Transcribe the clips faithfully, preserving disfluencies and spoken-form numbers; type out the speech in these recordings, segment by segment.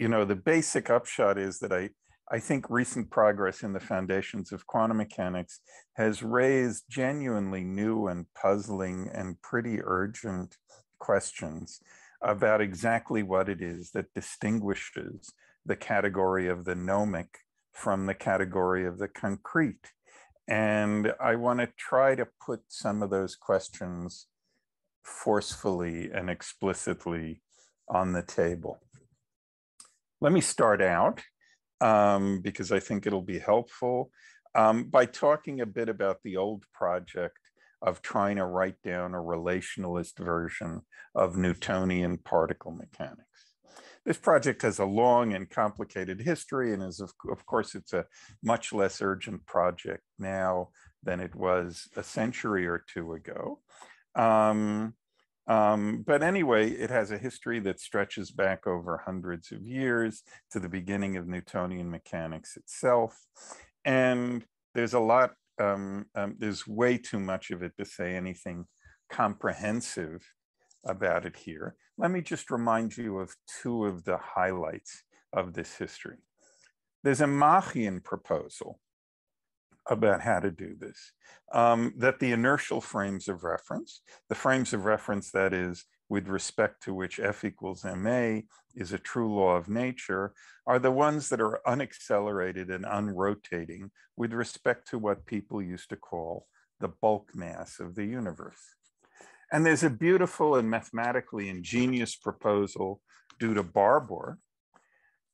you know, the basic upshot is that I, I think recent progress in the foundations of quantum mechanics has raised genuinely new and puzzling and pretty urgent questions about exactly what it is that distinguishes the category of the gnomic from the category of the concrete. And I want to try to put some of those questions forcefully and explicitly on the table. Let me start out, um, because I think it'll be helpful, um, by talking a bit about the old project of trying to write down a relationalist version of Newtonian particle mechanics. This project has a long and complicated history, and is of, of course it's a much less urgent project now than it was a century or two ago. Um, um, but anyway, it has a history that stretches back over hundreds of years to the beginning of Newtonian mechanics itself. And there's a lot, um, um, there's way too much of it to say anything comprehensive about it here. Let me just remind you of two of the highlights of this history. There's a Machian proposal about how to do this, um, that the inertial frames of reference, the frames of reference that is with respect to which F equals ma is a true law of nature, are the ones that are unaccelerated and unrotating with respect to what people used to call the bulk mass of the universe. And there's a beautiful and mathematically ingenious proposal due to Barbour,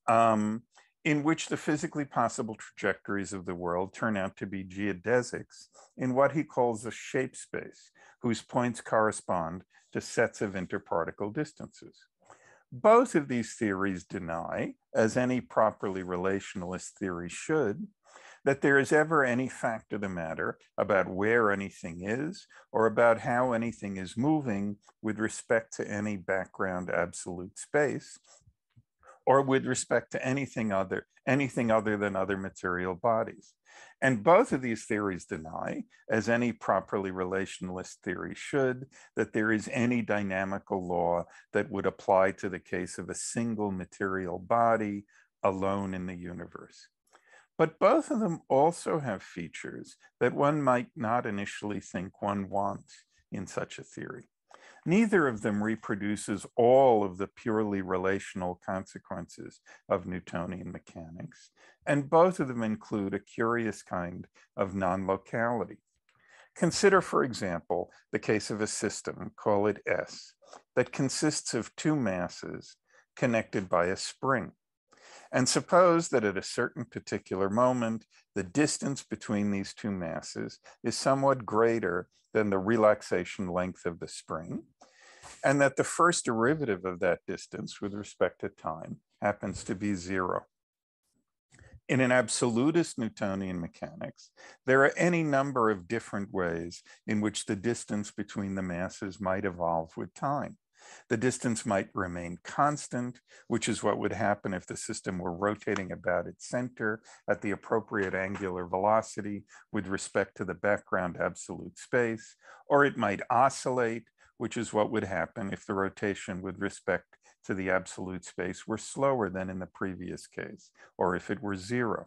um, in which the physically possible trajectories of the world turn out to be geodesics in what he calls a shape space, whose points correspond to sets of interparticle distances. Both of these theories deny, as any properly relationalist theory should, that there is ever any fact of the matter about where anything is or about how anything is moving with respect to any background absolute space or with respect to anything other, anything other than other material bodies. And both of these theories deny, as any properly relationalist theory should, that there is any dynamical law that would apply to the case of a single material body alone in the universe. But both of them also have features that one might not initially think one wants in such a theory. Neither of them reproduces all of the purely relational consequences of Newtonian mechanics, and both of them include a curious kind of non-locality. Consider, for example, the case of a system, call it S, that consists of two masses connected by a spring. And suppose that at a certain particular moment, the distance between these two masses is somewhat greater than the relaxation length of the spring, and that the first derivative of that distance with respect to time happens to be zero. In an absolutist Newtonian mechanics, there are any number of different ways in which the distance between the masses might evolve with time. The distance might remain constant, which is what would happen if the system were rotating about its center at the appropriate angular velocity with respect to the background absolute space, or it might oscillate, which is what would happen if the rotation with respect to the absolute space were slower than in the previous case, or if it were zero.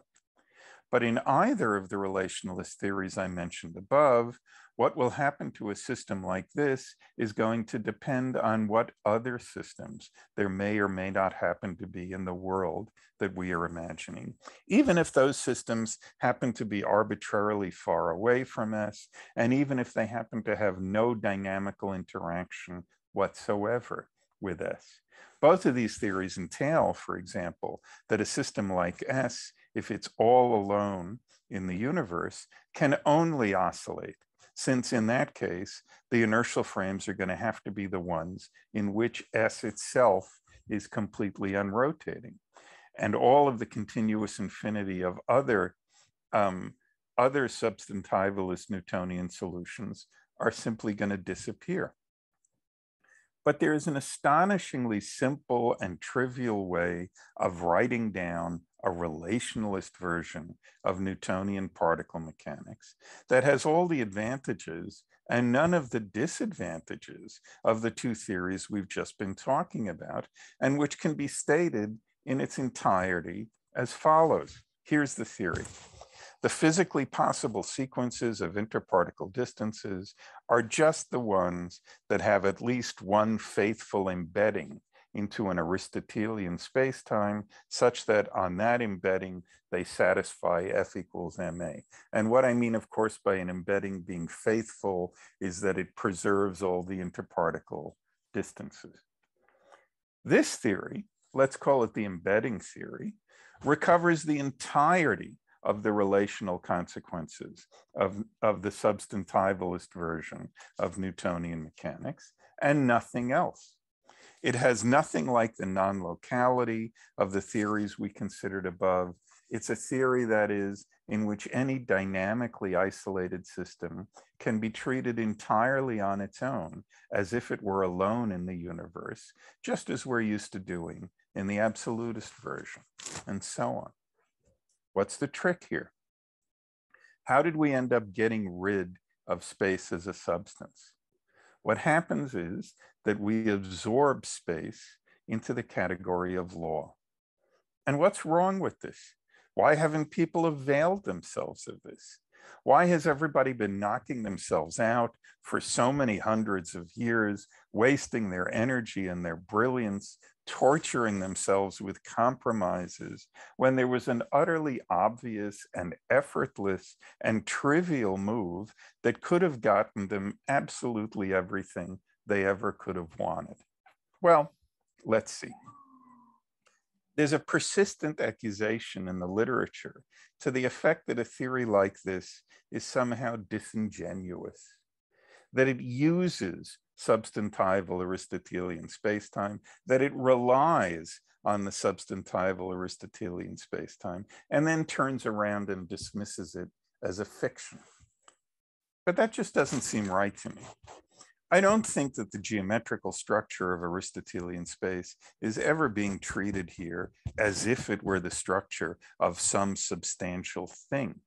But in either of the relationalist theories I mentioned above, what will happen to a system like this is going to depend on what other systems there may or may not happen to be in the world that we are imagining, even if those systems happen to be arbitrarily far away from us, and even if they happen to have no dynamical interaction whatsoever with us. Both of these theories entail, for example, that a system like S, if it's all alone in the universe, can only oscillate, since in that case, the inertial frames are going to have to be the ones in which S itself is completely unrotating. And all of the continuous infinity of other, um, other substantivalist Newtonian solutions are simply going to disappear. But there is an astonishingly simple and trivial way of writing down a relationalist version of Newtonian particle mechanics that has all the advantages and none of the disadvantages of the two theories we've just been talking about, and which can be stated in its entirety as follows. Here's the theory. The physically possible sequences of interparticle distances are just the ones that have at least one faithful embedding into an Aristotelian spacetime, such that on that embedding, they satisfy F equals M A. And what I mean, of course, by an embedding being faithful is that it preserves all the interparticle distances. This theory, let's call it the embedding theory, recovers the entirety of the relational consequences of, of the substantivalist version of Newtonian mechanics and nothing else. It has nothing like the non-locality of the theories we considered above. It's a theory, that is, in which any dynamically isolated system can be treated entirely on its own, as if it were alone in the universe, just as we're used to doing in the absolutist version, and so on. What's the trick here? How did we end up getting rid of space as a substance? What happens is that we absorb space into the category of law. And what's wrong with this? Why haven't people availed themselves of this? Why has everybody been knocking themselves out for so many hundreds of years, wasting their energy and their brilliance, torturing themselves with compromises, when there was an utterly obvious and effortless and trivial move that could have gotten them absolutely everything they ever could have wanted? Well, let's see. There's a persistent accusation in the literature to the effect that a theory like this is somehow disingenuous, that it uses substantival Aristotelian spacetime, that it relies on the substantival Aristotelian spacetime, and then turns around and dismisses it as a fiction. But that just doesn't seem right to me. I don't think that the geometrical structure of Aristotelian space is ever being treated here as if it were the structure of some substantial thing.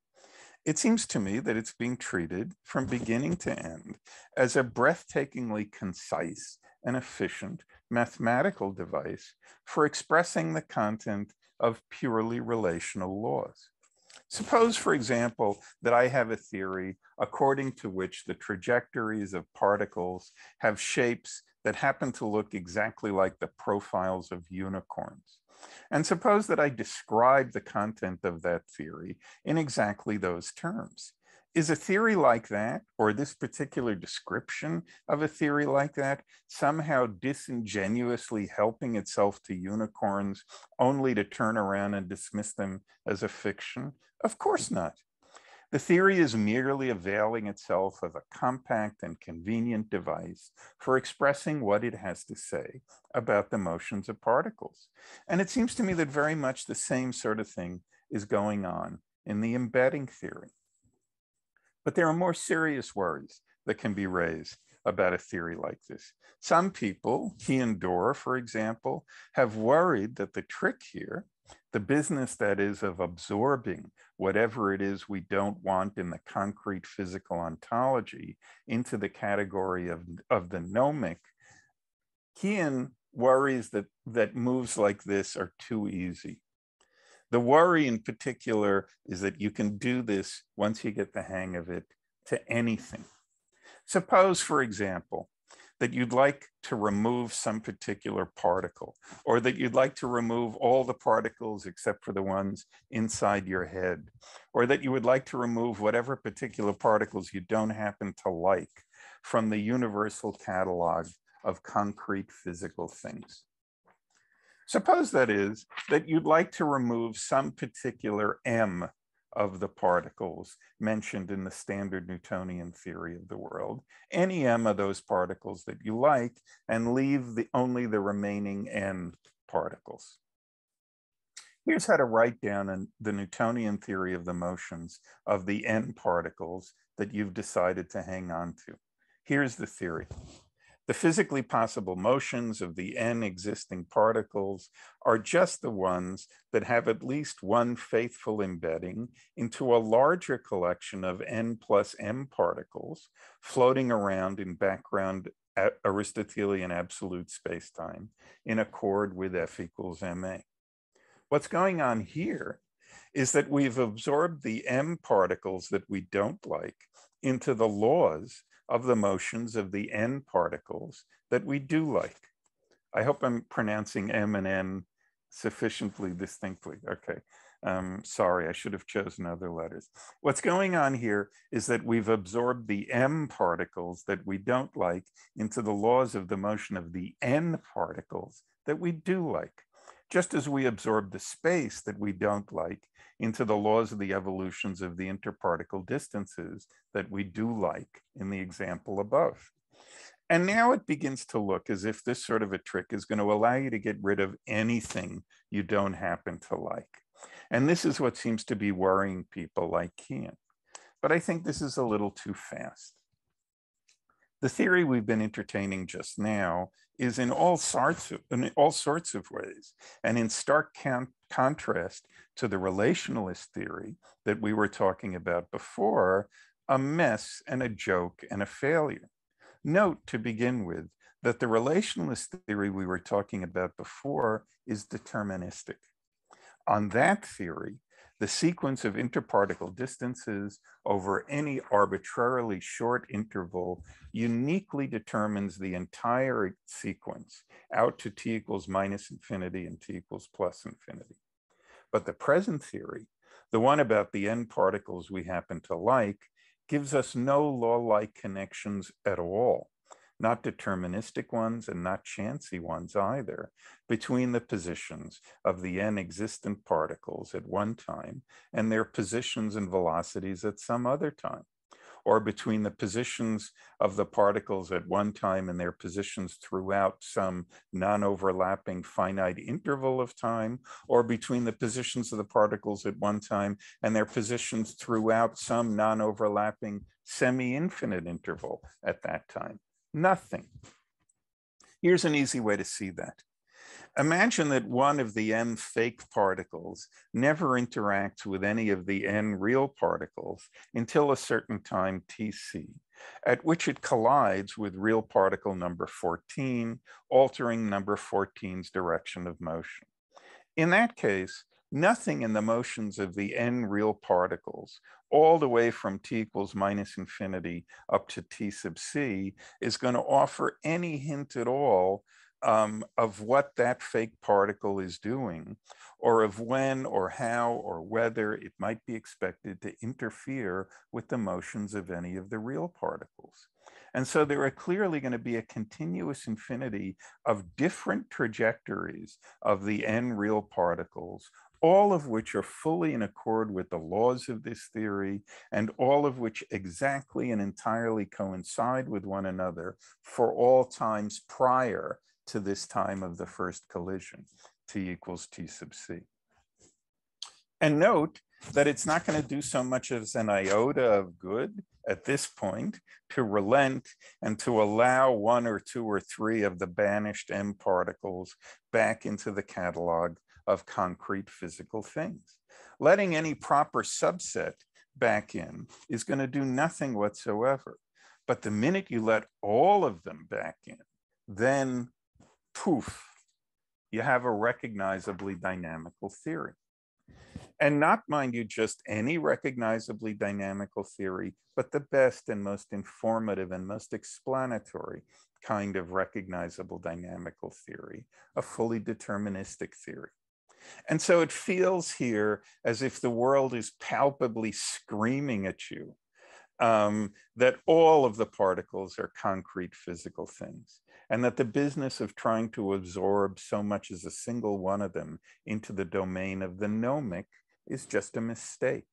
It seems to me that it's being treated from beginning to end as a breathtakingly concise and efficient mathematical device for expressing the content of purely relational laws. Suppose, for example, that I have a theory according to which the trajectories of particles have shapes that happen to look exactly like the profiles of unicorns. And suppose that I describe the content of that theory in exactly those terms. Is a theory like that, or this particular description of a theory like that, somehow disingenuously helping itself to unicorns only to turn around and dismiss them as a fiction? Of course not. The theory is merely availing itself of a compact and convenient device for expressing what it has to say about the motions of particles. And it seems to me that very much the same sort of thing is going on in the embedding theory. But there are more serious worries that can be raised about a theory like this. Some people, he and Dorr, for example, have worried that the trick here, the business that is of absorbing whatever it is we don't want in the concrete physical ontology into the category of, of the gnomic, Kian worries that, that moves like this are too easy. The worry in particular is that you can do this, once you get the hang of it, to anything. Suppose, for example, that you'd like to remove some particular particle, or that you'd like to remove all the particles except for the ones inside your head, or that you would like to remove whatever particular particles you don't happen to like from the universal catalog of concrete physical things. Suppose, that is, that you'd like to remove some particular M of the particles mentioned in the standard Newtonian theory of the world, any M of those particles that you like, and leave the, only the remaining N particles. Here's how to write down an, the Newtonian theory of the motions of the N particles that you've decided to hang on to. Here's the theory. The physically possible motions of the N existing particles are just the ones that have at least one faithful embedding into a larger collection of N plus M particles floating around in background Aristotelian absolute spacetime in accord with F equals M A. What's going on here is that we've absorbed the M particles that we don't like into the laws of the motions of the N particles that we do like. I hope I'm pronouncing M and N sufficiently distinctly. Okay, um, sorry, I should have chosen other letters. What's going on here is that we've absorbed the M particles that we don't like into the laws of the motion of the N particles that we do like, just as we absorb the space that we don't like into the laws of the evolutions of the interparticle distances that we do like in the example above. And now it begins to look as if this sort of a trick is going to allow you to get rid of anything you don't happen to like. And this is what seems to be worrying people like Kean. But I think this is a little too fast. The theory we've been entertaining just now is in all sorts of, in all sorts of ways, and in stark con- contrast to the relationalist theory that we were talking about before, a mess and a joke and a failure. Note, to begin with, that the relationalist theory we were talking about before is deterministic. On that theory, the sequence of interparticle distances over any arbitrarily short interval uniquely determines the entire sequence out to t equals minus infinity and t equals plus infinity. But the present theory, the one about the n particles we happen to like, gives us no law-like connections at all, not deterministic ones and not chancy ones either, between the positions of the n-existent particles at one time and their positions and velocities at some other time, or between the positions of the particles at one time and their positions throughout some non-overlapping finite interval of time, or between the positions of the particles at one time and their positions throughout some non-overlapping semi-infinite interval at that time. Nothing. Here's an easy way to see that. Imagine that one of the n fake particles never interacts with any of the n real particles until a certain time T C, at which it collides with real particle number fourteen, altering number fourteen's direction of motion. In that case, nothing in the motions of the n real particles, all the way from t equals minus infinity up to t sub c, is going to offer any hint at all Um, of what that fake particle is doing, or of when or how or whether it might be expected to interfere with the motions of any of the real particles. And so there are clearly going to be a continuous infinity of different trajectories of the n real particles, all of which are fully in accord with the laws of this theory, and all of which exactly and entirely coincide with one another for all times prior to this time of the first collision, t equals t sub c. And note that it's not going to do so much as an iota of good at this point to relent and to allow one or two or three of the banished M particles back into the catalog of concrete physical things. Letting any proper subset back in is going to do nothing whatsoever. But the minute you let all of them back in, then poof, you have a recognizably dynamical theory. And not, mind you, just any recognizably dynamical theory, but the best and most informative and most explanatory kind of recognizable dynamical theory, a fully deterministic theory. And so it feels here as if the world is palpably screaming at you um, that all of the particles are concrete physical things, and that the business of trying to absorb so much as a single one of them into the domain of the gnomic is just a mistake.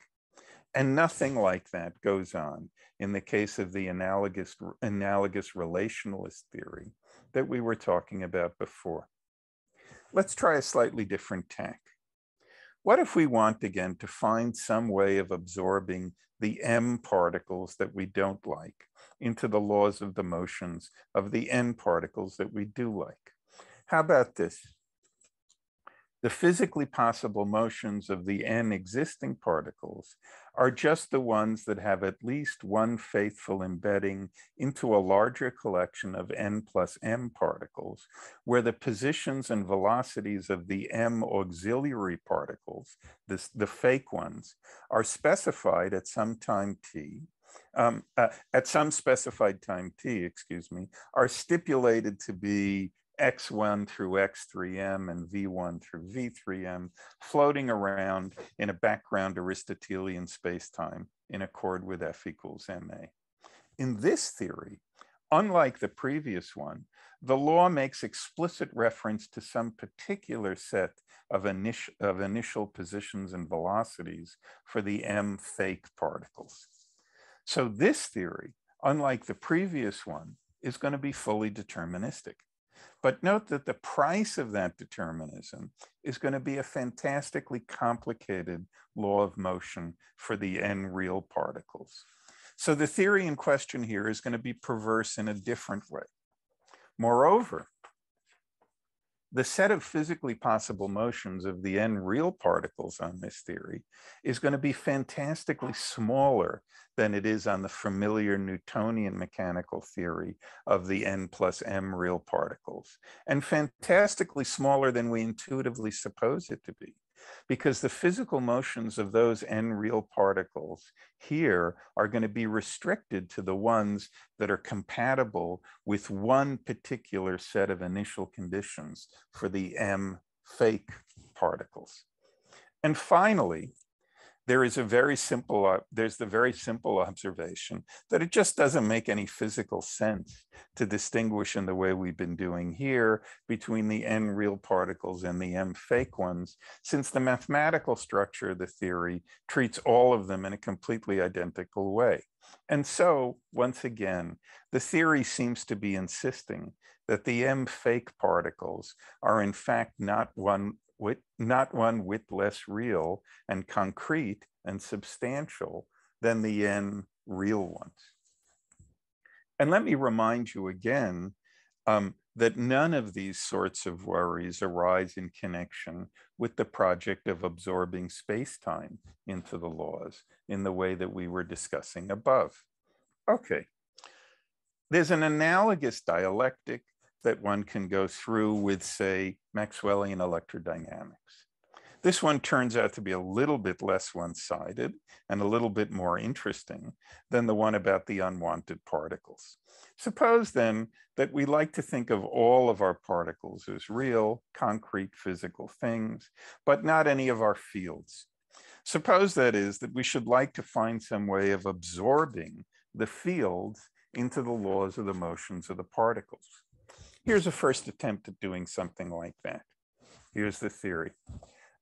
And nothing like that goes on in the case of the analogous, analogous relationalist theory that we were talking about before. Let's try a slightly different tack. What if we want again to find some way of absorbing the M particles that we don't like into the laws of the motions of the N particles that we do like? How about this? The physically possible motions of the n existing particles are just the ones that have at least one faithful embedding into a larger collection of n plus m particles, where the positions and velocities of the m auxiliary particles, this, the fake ones, are specified at some time t, um, uh, at some specified time t, excuse me, are stipulated to be X one through X three M and V one through V three M floating around in a background Aristotelian spacetime in accord with F equals M A. In this theory, unlike the previous one, the law makes explicit reference to some particular set of initial, of initial positions and velocities for the M fake particles. So this theory, unlike the previous one, is going to be fully deterministic. But note that the price of that determinism is going to be a fantastically complicated law of motion for the n real particles. So the theory in question here is going to be perverse in a different way. Moreover, the set of physically possible motions of the n real particles on this theory is going to be fantastically smaller than it is on the familiar Newtonian mechanical theory of the n plus m real particles, and fantastically smaller than we intuitively suppose it to be, because the physical motions of those n real particles here are going to be restricted to the ones that are compatible with one particular set of initial conditions for the m fake particles. And finally, there is a very simple, uh, there's the very simple observation that it just doesn't make any physical sense to distinguish in the way we've been doing here between the n real particles and the m fake ones, since the mathematical structure of the theory treats all of them in a completely identical way. And so, once again, the theory seems to be insisting that the m fake particles are in fact not one With, not one whit less real and concrete and substantial than the n real ones. And let me remind you again um, that none of these sorts of worries arise in connection with the project of absorbing space-time into the laws in the way that we were discussing above. Okay, there's an analogous dialectic that one can go through with, say, Maxwellian electrodynamics. This one turns out to be a little bit less one-sided and a little bit more interesting than the one about the unwanted particles. Suppose then that we like to think of all of our particles as real, concrete, physical things, but not any of our fields. Suppose, that is, that we should like to find some way of absorbing the fields into the laws of the motions of the particles. Here's a first attempt at doing something like that. Here's the theory.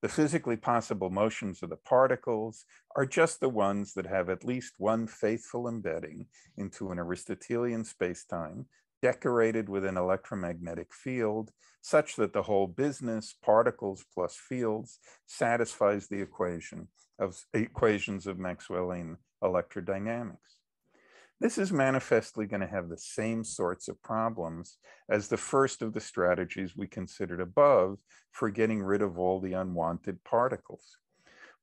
The physically possible motions of the particles are just the ones that have at least one faithful embedding into an Aristotelian spacetime decorated with an electromagnetic field, such that the whole business, particles plus fields, satisfies the equation of equations of Maxwellian electrodynamics. This is manifestly going to have the same sorts of problems as the first of the strategies we considered above for getting rid of all the unwanted particles,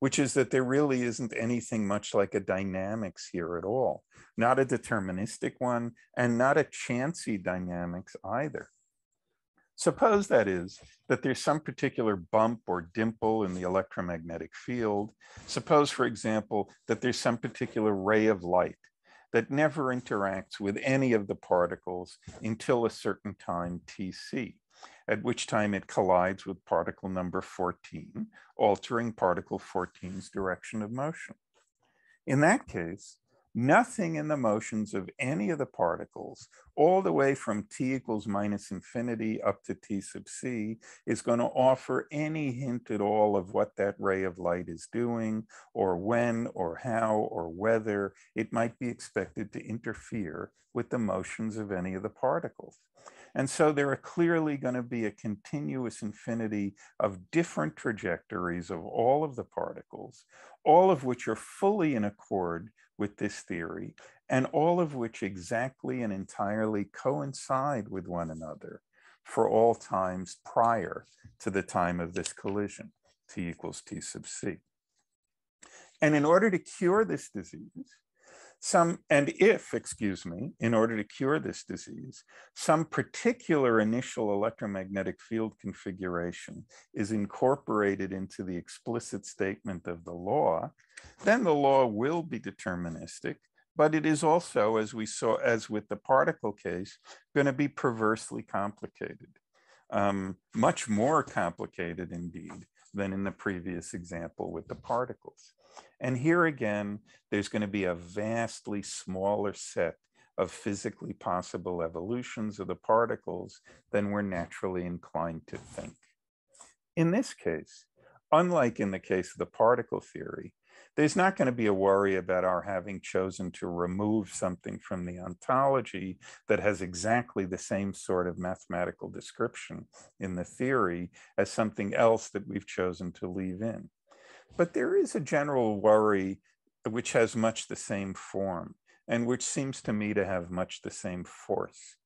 which is that there really isn't anything much like a dynamics here at all, not a deterministic one and not a chancy dynamics either. Suppose, that is, that there's some particular bump or dimple in the electromagnetic field. Suppose, for example, that there's some particular ray of light that never interacts with any of the particles until a certain time T C, at which time it collides with particle number fourteen, altering particle fourteen's direction of motion. In that case, nothing in the motions of any of the particles, all the way from T equals minus infinity up to T sub C, is going to offer any hint at all of what that ray of light is doing, or when, or how, or whether it might be expected to interfere with the motions of any of the particles. And so there are clearly going to be a continuous infinity of different trajectories of all of the particles, all of which are fully in accord with this theory, and all of which exactly and entirely coincide with one another, for all times prior to the time of this collision, t equals t sub c. And in order to cure this disease, some, and if, excuse me, in order to cure this disease, some particular initial electromagnetic field configuration is incorporated into the explicit statement of the law, then the law will be deterministic, but it is also, as we saw, as with the particle case, going to be perversely complicated, um, much more complicated indeed than in the previous example with the particles. And here again, there's going to be a vastly smaller set of physically possible evolutions of the particles than we're naturally inclined to think. In this case, unlike in the case of the particle theory, there's not going to be a worry about our having chosen to remove something from the ontology that has exactly the same sort of mathematical description in the theory as something else that we've chosen to leave in. But there is a general worry which has much the same form and which seems to me to have much the same force,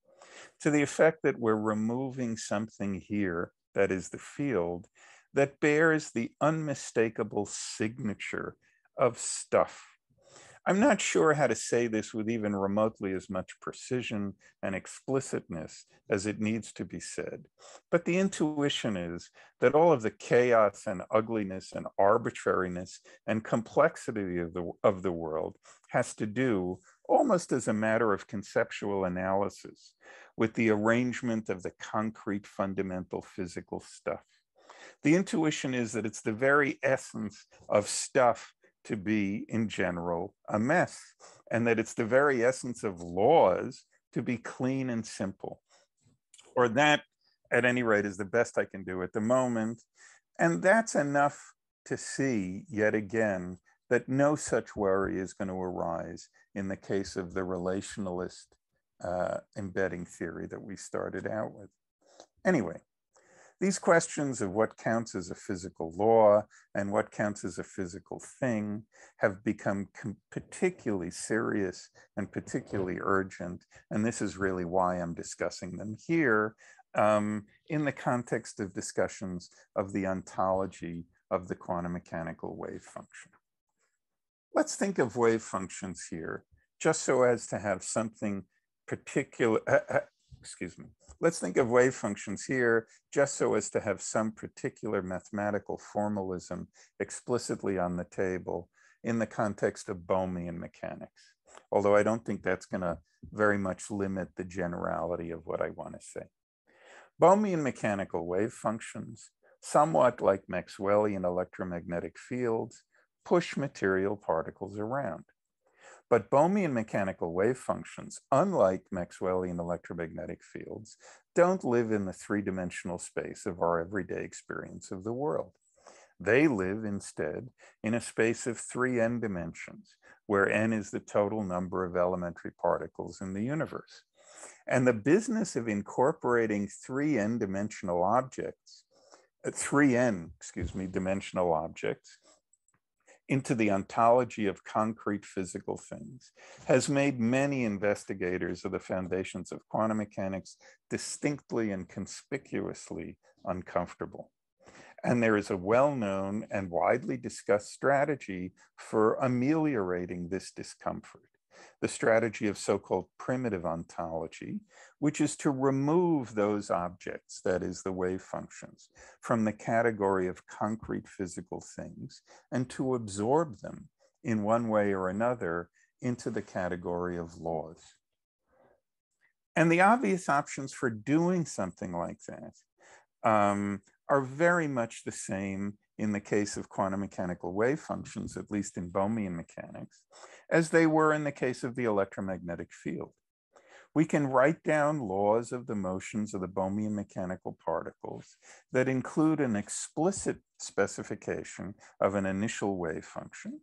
to the effect that we're removing something here, that is the field, that bears the unmistakable signature of stuff. I'm not sure how to say this with even remotely as much precision and explicitness as it needs to be said, but the intuition is that all of the chaos and ugliness and arbitrariness and complexity of the, of the world has to do, almost as a matter of conceptual analysis, with the arrangement of the concrete fundamental physical stuff. The intuition is that it's the very essence of stuff to be, in general, a mess, and that it's the very essence of laws to be clean and simple. Or that, at any rate, is the best I can do at the moment. And that's enough to see, yet again, that no such worry is going to arise in the case of the relationalist uh, embedding theory that we started out with. Anyway. These questions of what counts as a physical law and what counts as a physical thing have become particularly serious and particularly urgent. And this is really why I'm discussing them here um, in the context of discussions of the ontology of the quantum mechanical wave function. Let's think of wave functions here, just so as to have something particular, uh, uh, excuse me. Let's think of wave functions here just so as to have some particular mathematical formalism explicitly on the table in the context of Bohmian mechanics, although I don't think that's going to very much limit the generality of what I want to say. Bohmian mechanical wave functions, somewhat like Maxwellian electromagnetic fields, push material particles around. But Bohmian mechanical wave functions, unlike Maxwellian electromagnetic fields, don't live in the three-dimensional space of our everyday experience of the world. They live instead in a space of three n dimensions, where n is the total number of elementary particles in the universe. And the business of incorporating three n dimensional objects, three n, excuse me, dimensional objects, into the ontology of concrete physical things has made many investigators of the foundations of quantum mechanics distinctly and conspicuously uncomfortable. And there is a well-known and widely discussed strategy for ameliorating this discomfort, the strategy of so-called primitive ontology, which is to remove those objects, that is the wave functions, from the category of concrete physical things and to absorb them in one way or another into the category of laws. And the obvious options for doing something like that um, are very much the same in the case of quantum mechanical wave functions, at least in Bohmian mechanics, as they were in the case of the electromagnetic field. We can write down laws of the motions of the Bohmian mechanical particles that include an explicit specification of an initial wave function.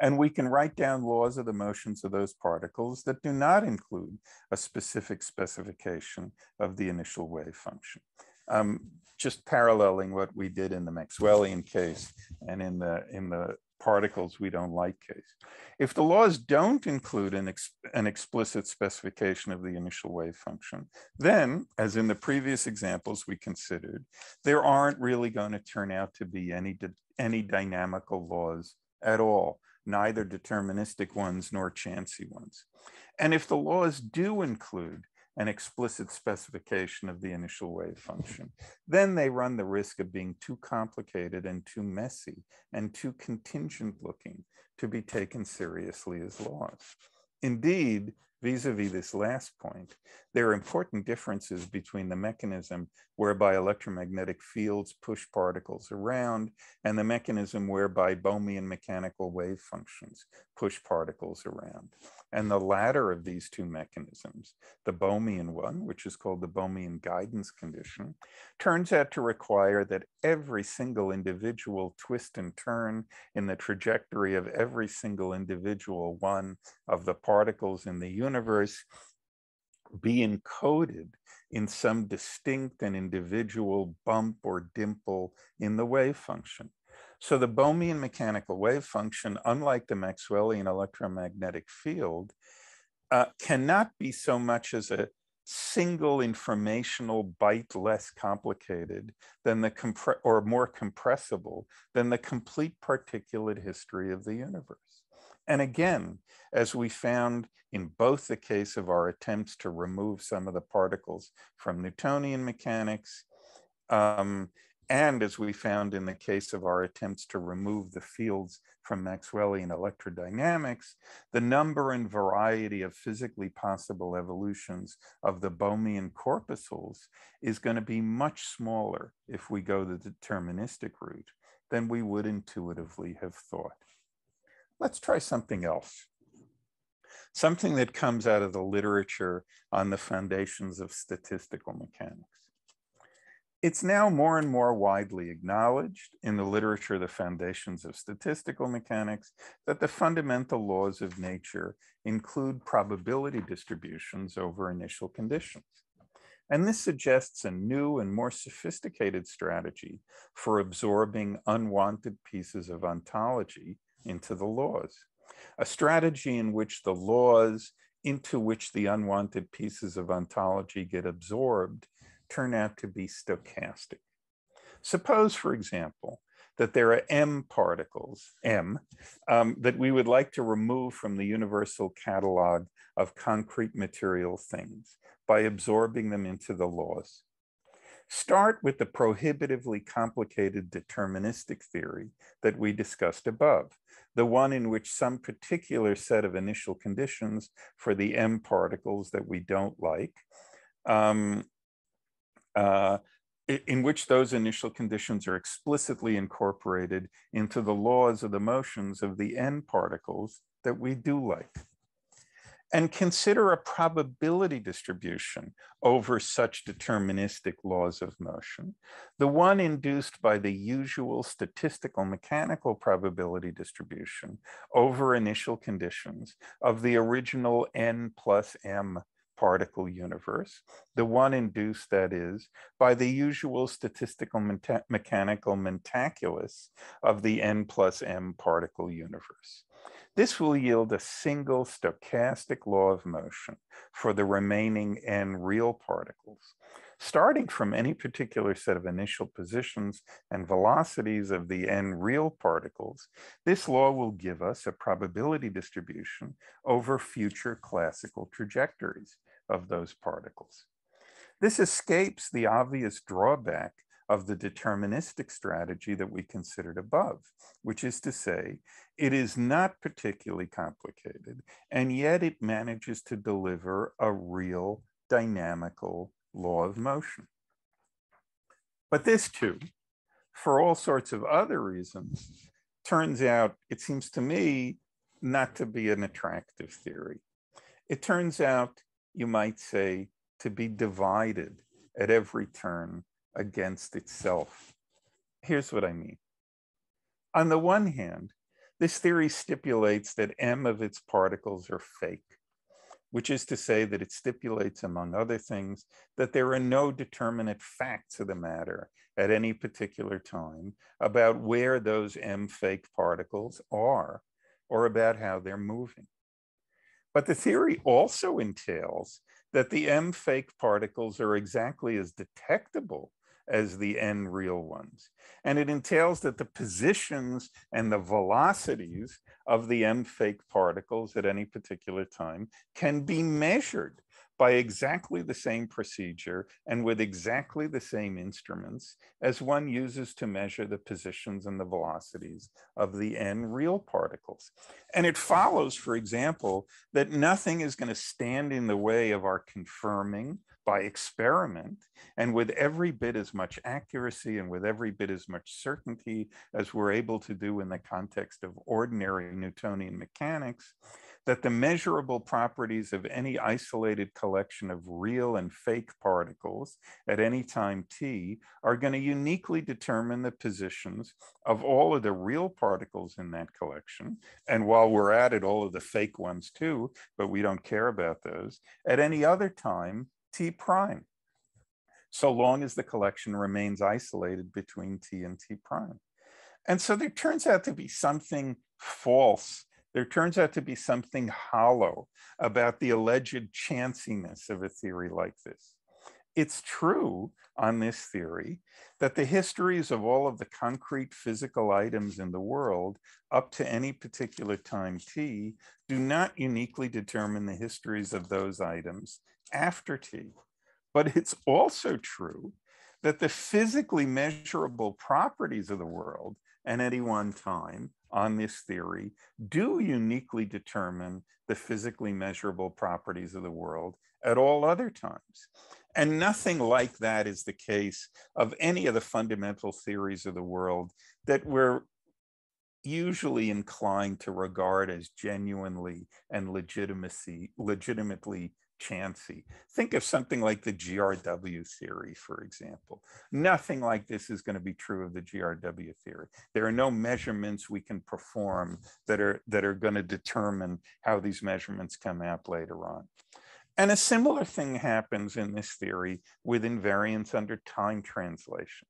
And we can write down laws of the motions of those particles that do not include a specific specification of the initial wave function. Um, just paralleling what we did in the Maxwellian case and in the, in the particles we don't like case. If the laws don't include an, ex an explicit specification of the initial wave function, then, as in the previous examples we considered, there aren't really going to turn out to be any, any dynamical laws at all, neither deterministic ones nor chancy ones. And if the laws do include an explicit specification of the initial wave function, then they run the risk of being too complicated and too messy and too contingent looking to be taken seriously as laws. Indeed, vis-a-vis this last point, there are important differences between the mechanism whereby electromagnetic fields push particles around and the mechanism whereby Bohmian mechanical wave functions push particles around. And the latter of these two mechanisms, the Bohmian one, which is called the Bohmian guidance condition, turns out to require that every single individual twist and turn in the trajectory of every single individual one of the particles in the universe universe be encoded in some distinct and individual bump or dimple in the wave function. So the Bohmian mechanical wave function, unlike the Maxwellian electromagnetic field, uh, cannot be so much as a single informational byte less complicated than the compre or more compressible than the complete particulate history of the universe. And again, as we found in both the case of our attempts to remove some of the particles from Newtonian mechanics, um, and as we found in the case of our attempts to remove the fields from Maxwellian electrodynamics, the number and variety of physically possible evolutions of the Bohmian corpuscles is going to be much smaller if we go the deterministic route than we would intuitively have thought. Let's try something else, something that comes out of the literature on the foundations of statistical mechanics. It's now more and more widely acknowledged in the literature, the foundations of statistical mechanics, that the fundamental laws of nature include probability distributions over initial conditions. And this suggests a new and more sophisticated strategy for absorbing unwanted pieces of ontology into the laws, a strategy in which the laws into which the unwanted pieces of ontology get absorbed turn out to be stochastic. Suppose, for example, that there are m particles, m, um, that we would like to remove from the universal catalog of concrete material things by absorbing them into the laws. Start with the prohibitively complicated deterministic theory that we discussed above, the one in which some particular set of initial conditions for the m particles that we don't like, um, uh, in which those initial conditions are explicitly incorporated into the laws of the motions of the n particles that we do like. And consider a probability distribution over such deterministic laws of motion, the one induced by the usual statistical mechanical probability distribution over initial conditions of the original n plus m particle universe, the one induced, that is, by the usual statistical meta- mechanical Mentaculus of the n plus m particle universe. This will yield a single stochastic law of motion for the remaining n real particles, starting from any particular set of initial positions and velocities of the n real particles. This law will give us a probability distribution over future classical trajectories of those particles. This escapes the obvious drawback of the deterministic strategy that we considered above, which is to say, it is not particularly complicated, and yet it manages to deliver a real dynamical law of motion. But this too, for all sorts of other reasons, turns out, it seems to me, not to be an attractive theory. It turns out, you might say, to be divided at every turn against itself. Here's what I mean. On the one hand, this theory stipulates that m of its particles are fake, which is to say that it stipulates, among other things, that there are no determinate facts of the matter at any particular time about where those M fake particles are or about how they're moving. But the theory also entails that the M fake particles are exactly as detectable as the N real ones. And it entails that the positions and the velocities of the M fake particles at any particular time can be measured by exactly the same procedure and with exactly the same instruments as one uses to measure the positions and the velocities of the N real particles. And it follows, for example, that nothing is going to stand in the way of our confirming by experiment, and with every bit as much accuracy and with every bit as much certainty as we're able to do in the context of ordinary Newtonian mechanics, that the measurable properties of any isolated collection of real and fake particles at any time t are going to uniquely determine the positions of all of the real particles in that collection, and while we're at it, all of the fake ones too, but we don't care about those, at any other time t prime, so long as the collection remains isolated between t and t prime. And so there turns out to be something false. There turns out to be something hollow about the alleged chanciness of a theory like this. It's true on this theory that the histories of all of the concrete physical items in the world up to any particular time t do not uniquely determine the histories of those items after t. But it's also true that the physically measurable properties of the world at any one time on this theory do uniquely determine the physically measurable properties of the world at all other times. And nothing like that is the case of any of the fundamental theories of the world that we're usually inclined to regard as genuinely and legitimacy, legitimately chancy. Think of something like the G R W theory, for example. Nothing like this is going to be true of the G R W theory. There are no measurements we can perform that are, that are going to determine how these measurements come out later on. And a similar thing happens in this theory with invariance under time translation.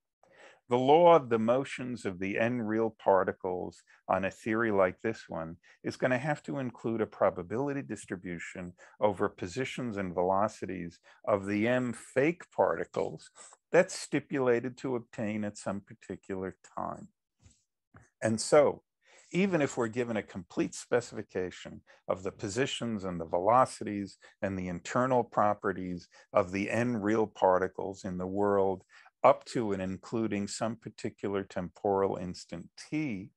The law of the motions of the n real particles on a theory like this one is going to have to include a probability distribution over positions and velocities of the m fake particles that's stipulated to obtain at some particular time. And so, even if we're given a complete specification of the positions and the velocities and the internal properties of the n real particles in the world up to and including some particular temporal instant t,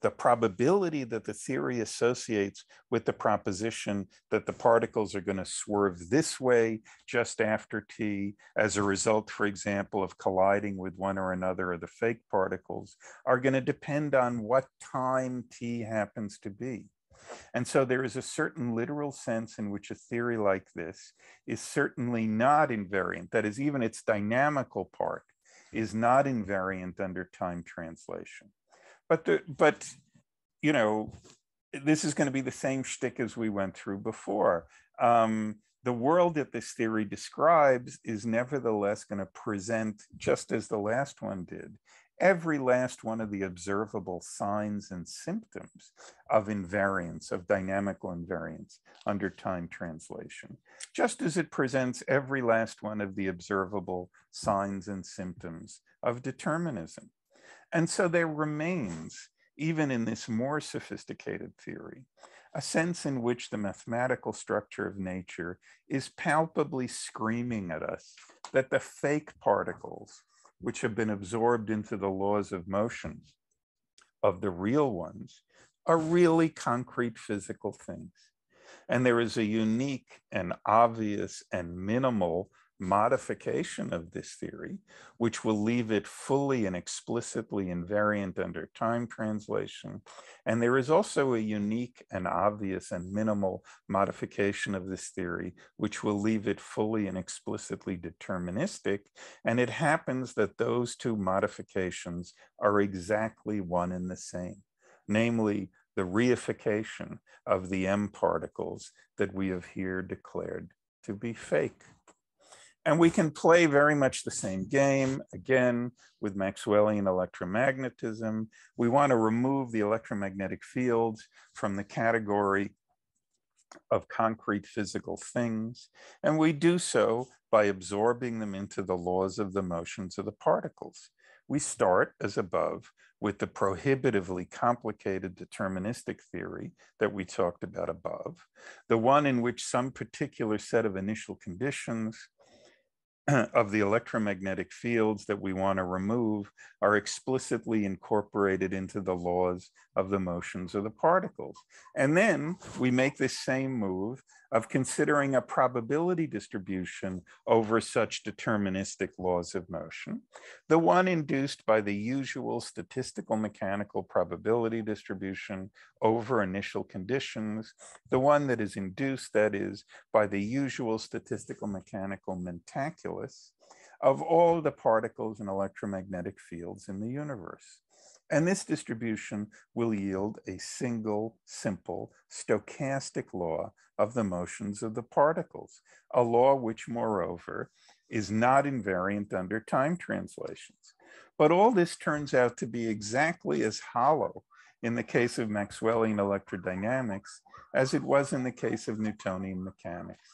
the probability that the theory associates with the proposition that the particles are going to swerve this way just after t as a result, for example, of colliding with one or another of the fake particles are going to depend on what time t happens to be. And so there is a certain literal sense in which a theory like this is certainly not invariant, that is, even its dynamical part is not invariant under time translation. But, the, but you know, this is going to be the same shtick as we went through before. Um, the world that this theory describes is nevertheless going to present, just as the last one did, every last one of the observable signs and symptoms of invariance, of dynamical invariance under time translation, just as it presents every last one of the observable signs and symptoms of determinism. And so there remains, even in this more sophisticated theory, a sense in which the mathematical structure of nature is palpably screaming at us that the fake particles, which have been absorbed into the laws of motion of the real ones, are really concrete physical things. And there is a unique and obvious and minimal modification of this theory, which will leave it fully and explicitly invariant under time translation. And there is also a unique and obvious and minimal modification of this theory, which will leave it fully and explicitly deterministic. And it happens that those two modifications are exactly one and the same, namely the reification of the M particles that we have here declared to be fake. And we can play very much the same game, again, with Maxwellian electromagnetism. We want to remove the electromagnetic fields from the category of concrete physical things. And we do so by absorbing them into the laws of the motions of the particles. We start, as above, with the prohibitively complicated deterministic theory that we talked about above, the one in which some particular set of initial conditions of the electromagnetic fields that we want to remove are explicitly incorporated into the laws of the motions of the particles. And then we make this same move of considering a probability distribution over such deterministic laws of motion, the one induced by the usual statistical mechanical probability distribution over initial conditions, the one that is induced, that is, by the usual statistical mechanical Wentaculus of all the particles and electromagnetic fields in the universe. And this distribution will yield a single, simple, stochastic law of the motions of the particles, a law which, moreover, is not invariant under time translations. But all this turns out to be exactly as hollow in the case of Maxwellian electrodynamics as it was in the case of Newtonian mechanics.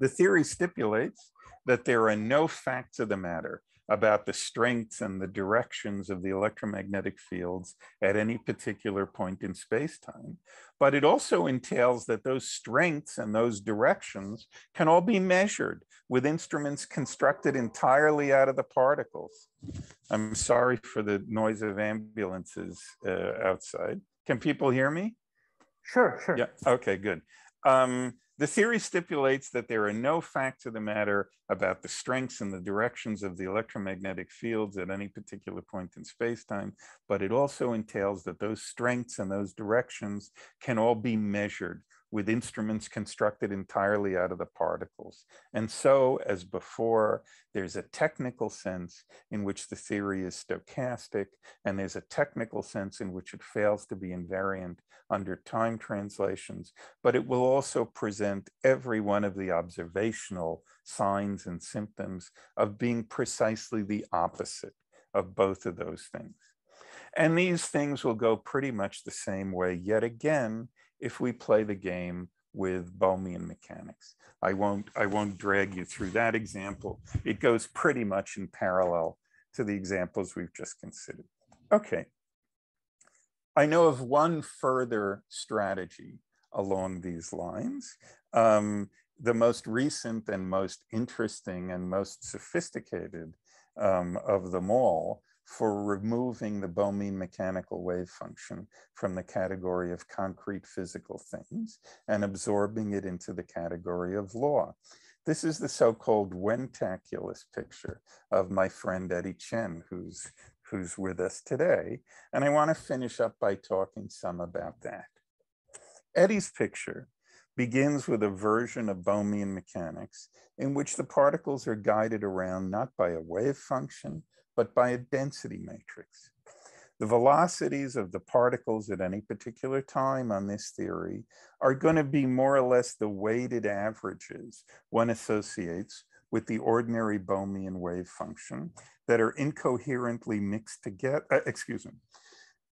The theory stipulates that there are no facts of the matter about the strengths and the directions of the electromagnetic fields at any particular point in space-time, but it also entails that those strengths and those directions can all be measured with instruments constructed entirely out of the particles. I'm sorry for the noise of ambulances uh, outside. Can people hear me? Sure, sure. Yeah, okay, good. Um, The theory stipulates that there are no facts of the matter about the strengths and the directions of the electromagnetic fields at any particular point in space-time, but it also entails that those strengths and those directions can all be measured with instruments constructed entirely out of the particles. And so, as before, there's a technical sense in which the theory is stochastic, and there's a technical sense in which it fails to be invariant under time translations, but it will also present every one of the observational signs and symptoms of being precisely the opposite of both of those things. And these things will go pretty much the same way yet again if we play the game with Bohmian mechanics. I won't, I won't drag you through that example. It goes pretty much in parallel to the examples we've just considered. Okay. I know of one further strategy along these lines. Um, the most recent and most interesting and most sophisticated um, of them all for removing the Bohmian mechanical wave function from the category of concrete physical things and absorbing it into the category of law. This is the so-called Wentaculus picture of my friend Eddie Chen, who's, who's with us today. And I want to finish up by talking some about that. Eddie's picture begins with a version of Bohmian mechanics in which the particles are guided around not by a wave function, but by a density matrix. The velocities of the particles at any particular time on this theory are going to be more or less the weighted averages one associates with the ordinary Bohmian wave function that are incoherently mixed together, uh, excuse me,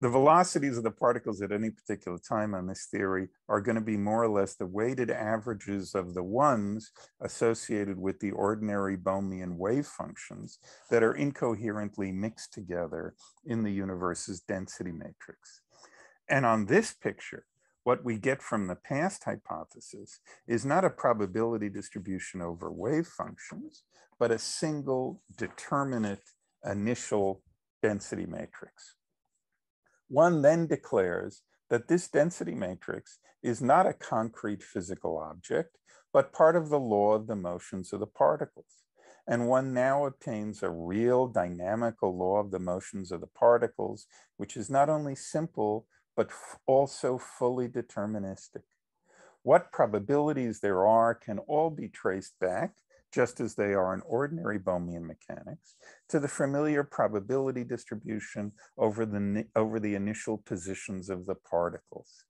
the velocities of the particles at any particular time on this theory are going to be more or less the weighted averages of the ones associated with the ordinary Bohmian wave functions that are incoherently mixed together in the universe's density matrix. And on this picture, what we get from the past hypothesis is not a probability distribution over wave functions, but a single determinate initial density matrix. One then declares that this density matrix is not a concrete physical object, but part of the law of the motions of the particles. And one now obtains a real dynamical law of the motions of the particles, which is not only simple, but also fully deterministic. What probabilities there are can all be traced back just as they are in ordinary Bohmian mechanics, to the familiar probability distribution over the, over the initial positions of the particles,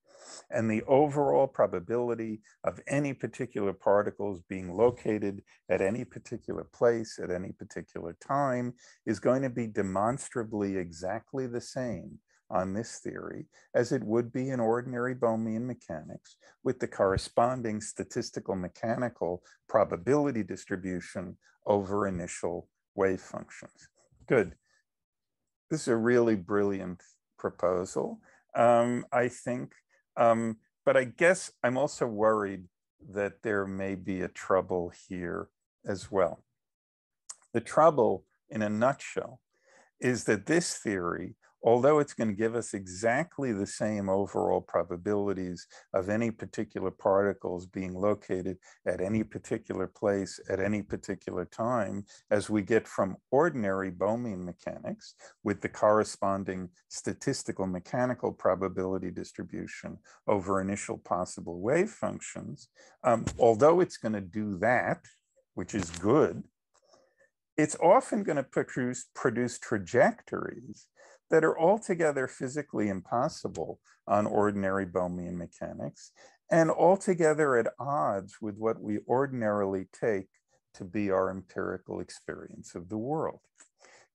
and the overall probability of any particular particles being located at any particular place at any particular time is going to be demonstrably exactly the same on this theory as it would be in ordinary Bohmian mechanics, with the corresponding statistical mechanical probability distribution over initial wave functions. Good. This is a really brilliant proposal, um, I think. Um, but I guess I'm also worried that there may be a trouble here as well. The trouble, in a nutshell, is that this theory, although it's going to give us exactly the same overall probabilities of any particular particles being located at any particular place at any particular time, as we get from ordinary Bohmian mechanics with the corresponding statistical mechanical probability distribution over initial possible wave functions, um, although it's going to do that, which is good, it's often going to produce, produce trajectories that are altogether physically impossible on ordinary Bohmian mechanics, and altogether at odds with what we ordinarily take to be our empirical experience of the world.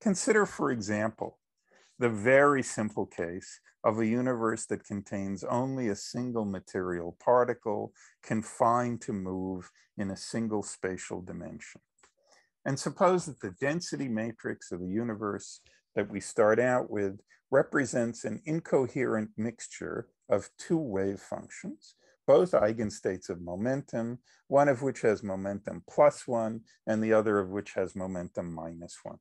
Consider, for example, the very simple case of a universe that contains only a single material particle confined to move in a single spatial dimension. And suppose that the density matrix of the universe that we start out with represents an incoherent mixture of two wave functions, both eigenstates of momentum, one of which has momentum plus one, and the other of which has momentum minus one.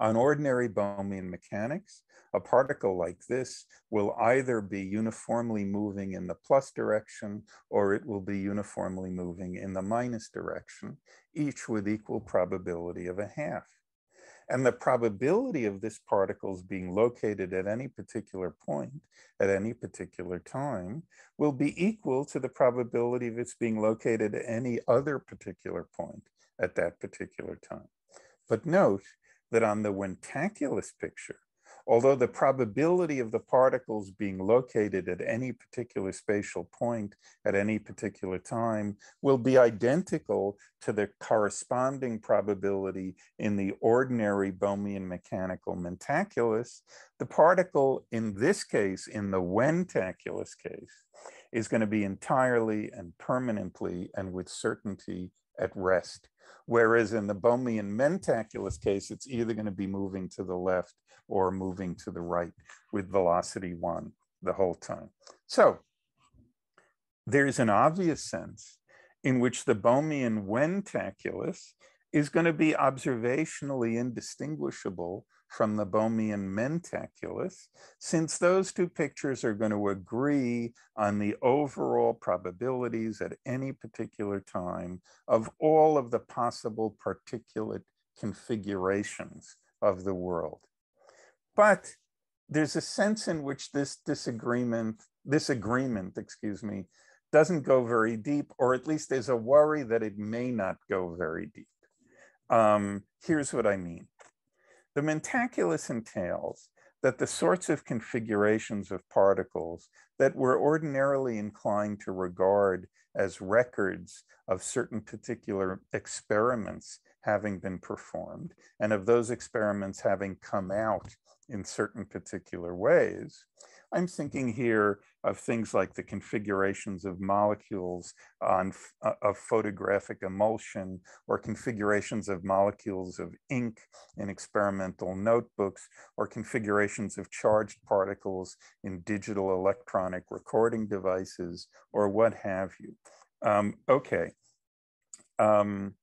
On ordinary Bohmian mechanics, a particle like this will either be uniformly moving in the plus direction, or it will be uniformly moving in the minus direction, each with equal probability of a half. And the probability of this particle's being located at any particular point at any particular time will be equal to the probability of its being located at any other particular point at that particular time. But note that on the Wentaculus picture, although the probability of the particles being located at any particular spatial point at any particular time will be identical to the corresponding probability in the ordinary Bohmian mechanical Mentaculus, the particle in this case, in the Wentaculus case, is going to be entirely and permanently and with certainty at rest. Whereas in the Bohmian Mentaculus case, it's either going to be moving to the left or moving to the right with velocity one the whole time. So there's an obvious sense in which the Bohmian Wentaculus is going to be observationally indistinguishable from the Bohmian Mentaculus, since those two pictures are going to agree on the overall probabilities at any particular time of all of the possible particulate configurations of the world. But there's a sense in which this disagreement, this agreement, excuse me, doesn't go very deep, or at least there's a worry that it may not go very deep. Um, here's what I mean. The Mentaculus entails that the sorts of configurations of particles that we're ordinarily inclined to regard as records of certain particular experiments having been performed, and of those experiments having come out in certain particular ways. I'm thinking here of things like the configurations of molecules on uh, of photographic emulsion, or configurations of molecules of ink in experimental notebooks, or configurations of charged particles in digital electronic recording devices, or what have you. Um, okay. Um,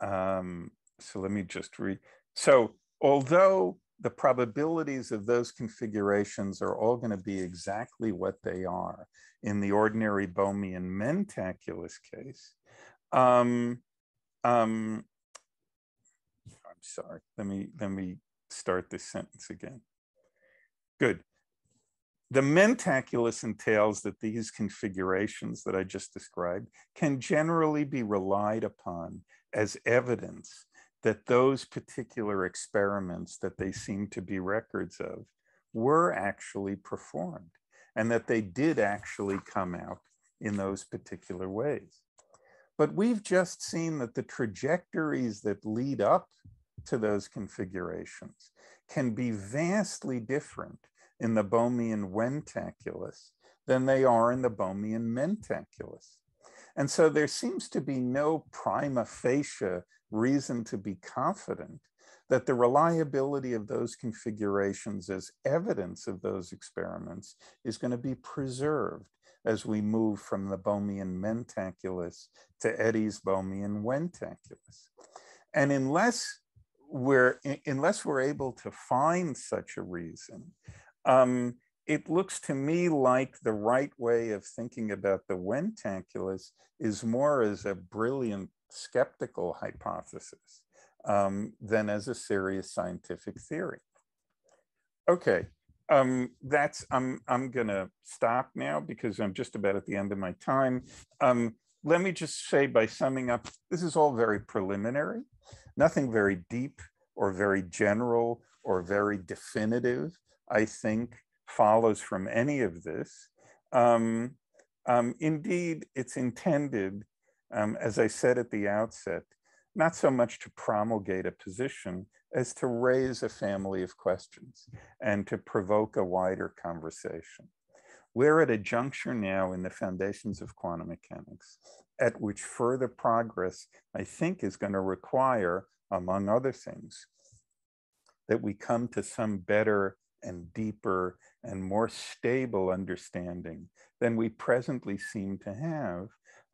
um, so let me just read. So although the probabilities of those configurations are all going to be exactly what they are in the ordinary Bohmian Mentaculus case. Um, um, I'm sorry, let me, let me start this sentence again. Good. The mentaculus entails that these configurations that I just described can generally be relied upon as evidence that those particular experiments that they seem to be records of were actually performed and that they did actually come out in those particular ways. But we've just seen that the trajectories that lead up to those configurations can be vastly different in the Bohmian Wentaculus than they are in the Bohmian Mentaculus. And so there seems to be no prima facie reason to be confident that the reliability of those configurations as evidence of those experiments is going to be preserved as we move from the Bohmian Mentaculus to Eddie's Bohmian Wentaculus. And unless we're, unless we're able to find such a reason, Um, it looks to me like the right way of thinking about the Wentaculus is more as a brilliant skeptical hypothesis um, than as a serious scientific theory. Okay, um, that's, I'm, I'm gonna stop now because I'm just about at the end of my time. Um, let me just say by summing up, this is all very preliminary, nothing very deep or very general or very definitive, I think, follows from any of this. Um, um, indeed, it's intended, um, as I said at the outset, not so much to promulgate a position as to raise a family of questions and to provoke a wider conversation. We're at a juncture now in the foundations of quantum mechanics, at which further progress, I think, is going to require, among other things, that we come to some better and deeper and more stable understanding than we presently seem to have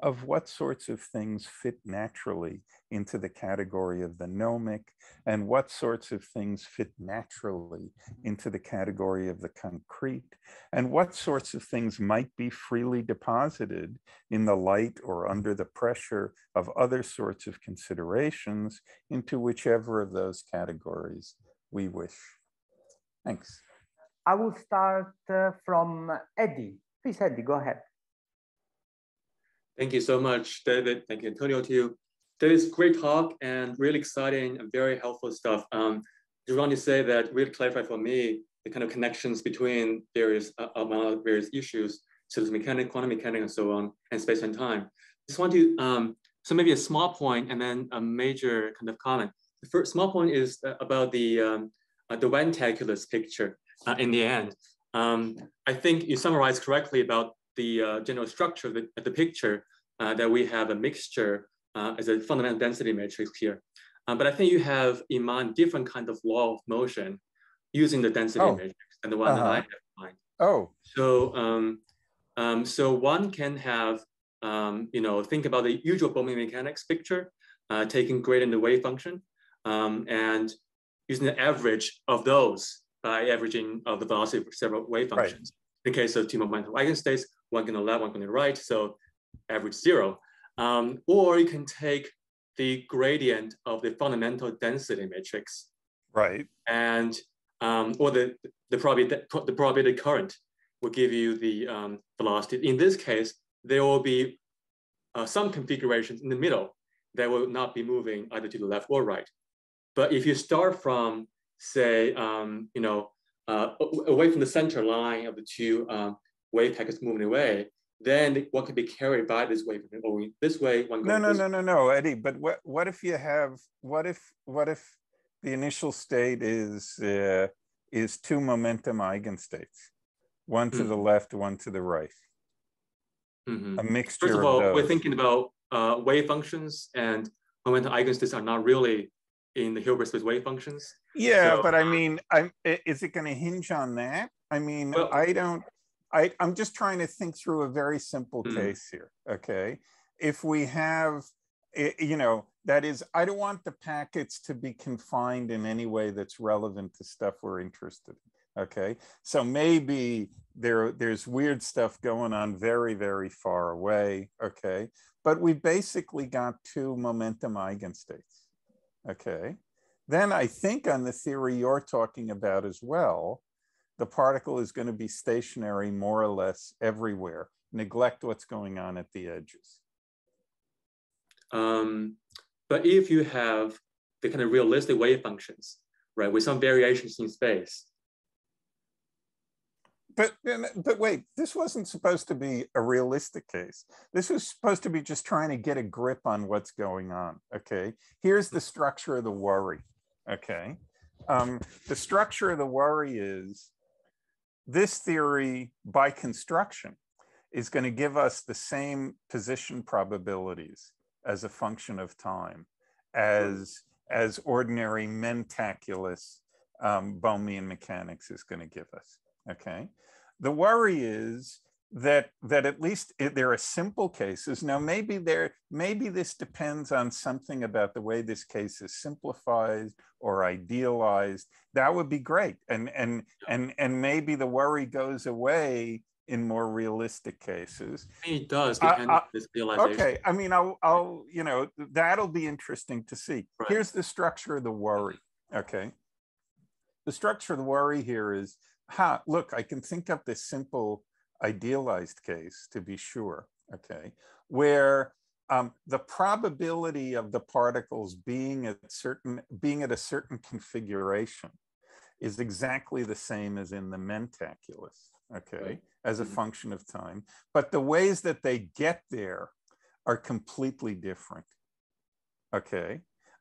of what sorts of things fit naturally into the category of the gnomic and what sorts of things fit naturally into the category of the concrete and what sorts of things might be freely deposited in the light or under the pressure of other sorts of considerations into whichever of those categories we wish. Thanks. I will start uh, from Eddie. Please, Eddie, go ahead. Thank you so much, David. Thank you, Antonio, too. David's great talk and really exciting and very helpful stuff. Um, just want to say that really clarified for me the kind of connections between various uh, among various issues, such as mechanics, quantum mechanics, and so on, and space and time. Just want to um, so maybe a small point and then a major kind of comment. The first small point is about the um, Uh, the Wentaculus picture uh, in the end. Um, I think you summarized correctly about the uh, general structure of the, of the picture, uh, that we have a mixture uh, as a fundamental density matrix here. Uh, but I think you have in mind different kind of law of motion using the density oh. matrix and the one uh-huh. that I have in mind. Oh. So, um, um, so one can have, um, you know, think about the usual Bohmian mechanics picture, uh, taking gradient and wave function, um, and using the average of those by averaging of the velocity of several wave functions. Right. In the case of two momentum eigenstates, one going to the left, one going to the right, so average zero. Um, or you can take the gradient of the fundamental density matrix. Right. And, um, or the, the, probability, the probability current will give you the um, velocity. In this case, there will be uh, some configurations in the middle that will not be moving either to the left or right. But if you start from, say, um, you know, uh, away from the center line of the two um, wave packets moving away, then what could be carried by this wave or this way? One no, no, no, no, no, Eddie. But what what if you have what if what if the initial state is uh, is two momentum eigenstates, one to mm-hmm. the left, one to the right, mm-hmm. a mixture. First of all, of those. We're thinking about uh, wave functions, and momentum eigenstates are not really in the Hilbert space wave functions. Yeah, so, but I mean, I'm, is it going to hinge on that? I mean, well, I don't, I, I'm just trying to think through a very simple mm-hmm. case here, okay? If we have, you know, that is, I don't want the packets to be confined in any way that's relevant to stuff we're interested in, okay? So maybe there, there's weird stuff going on very, very far away, okay? But we basically got two momentum eigenstates. Okay, then I think on the theory you're talking about as well, the particle is going to be stationary more or less everywhere. Neglect what's going on at the edges. Um, but if you have the kind of realistic wave functions, right, with some variations in space. But, but wait, this wasn't supposed to be a realistic case. This was supposed to be just trying to get a grip on what's going on, okay? Here's the structure of the worry, okay? Um, the structure of the worry is this theory, by construction, is going to give us the same position probabilities as a function of time as, as ordinary Mentaculus um, Bohmian mechanics is going to give us, okay? The worry is that, that at least it, there are simple cases. Now, maybe, there, maybe this depends on something about the way this case is simplified or idealized. That would be great. And, and, and, and maybe the worry goes away in more realistic cases. It does depend uh, on this realization. Okay, I mean, I'll, I'll, you know, that'll be interesting to see. Right. Here's the structure of the worry, okay? The structure of the worry here is, ha, look, I can think up this simple idealized case, to be sure, okay, where um, the probability of the particles being at certain, being at a certain configuration is exactly the same as in the Mentaculus, okay, right, as a function of time, but the ways that they get there are completely different, okay?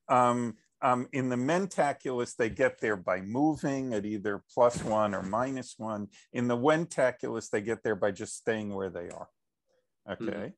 Um, um, in the Mentaculus, they get there by moving at either plus one or minus one. In the Wentaculus, they get there by just staying where they are, okay?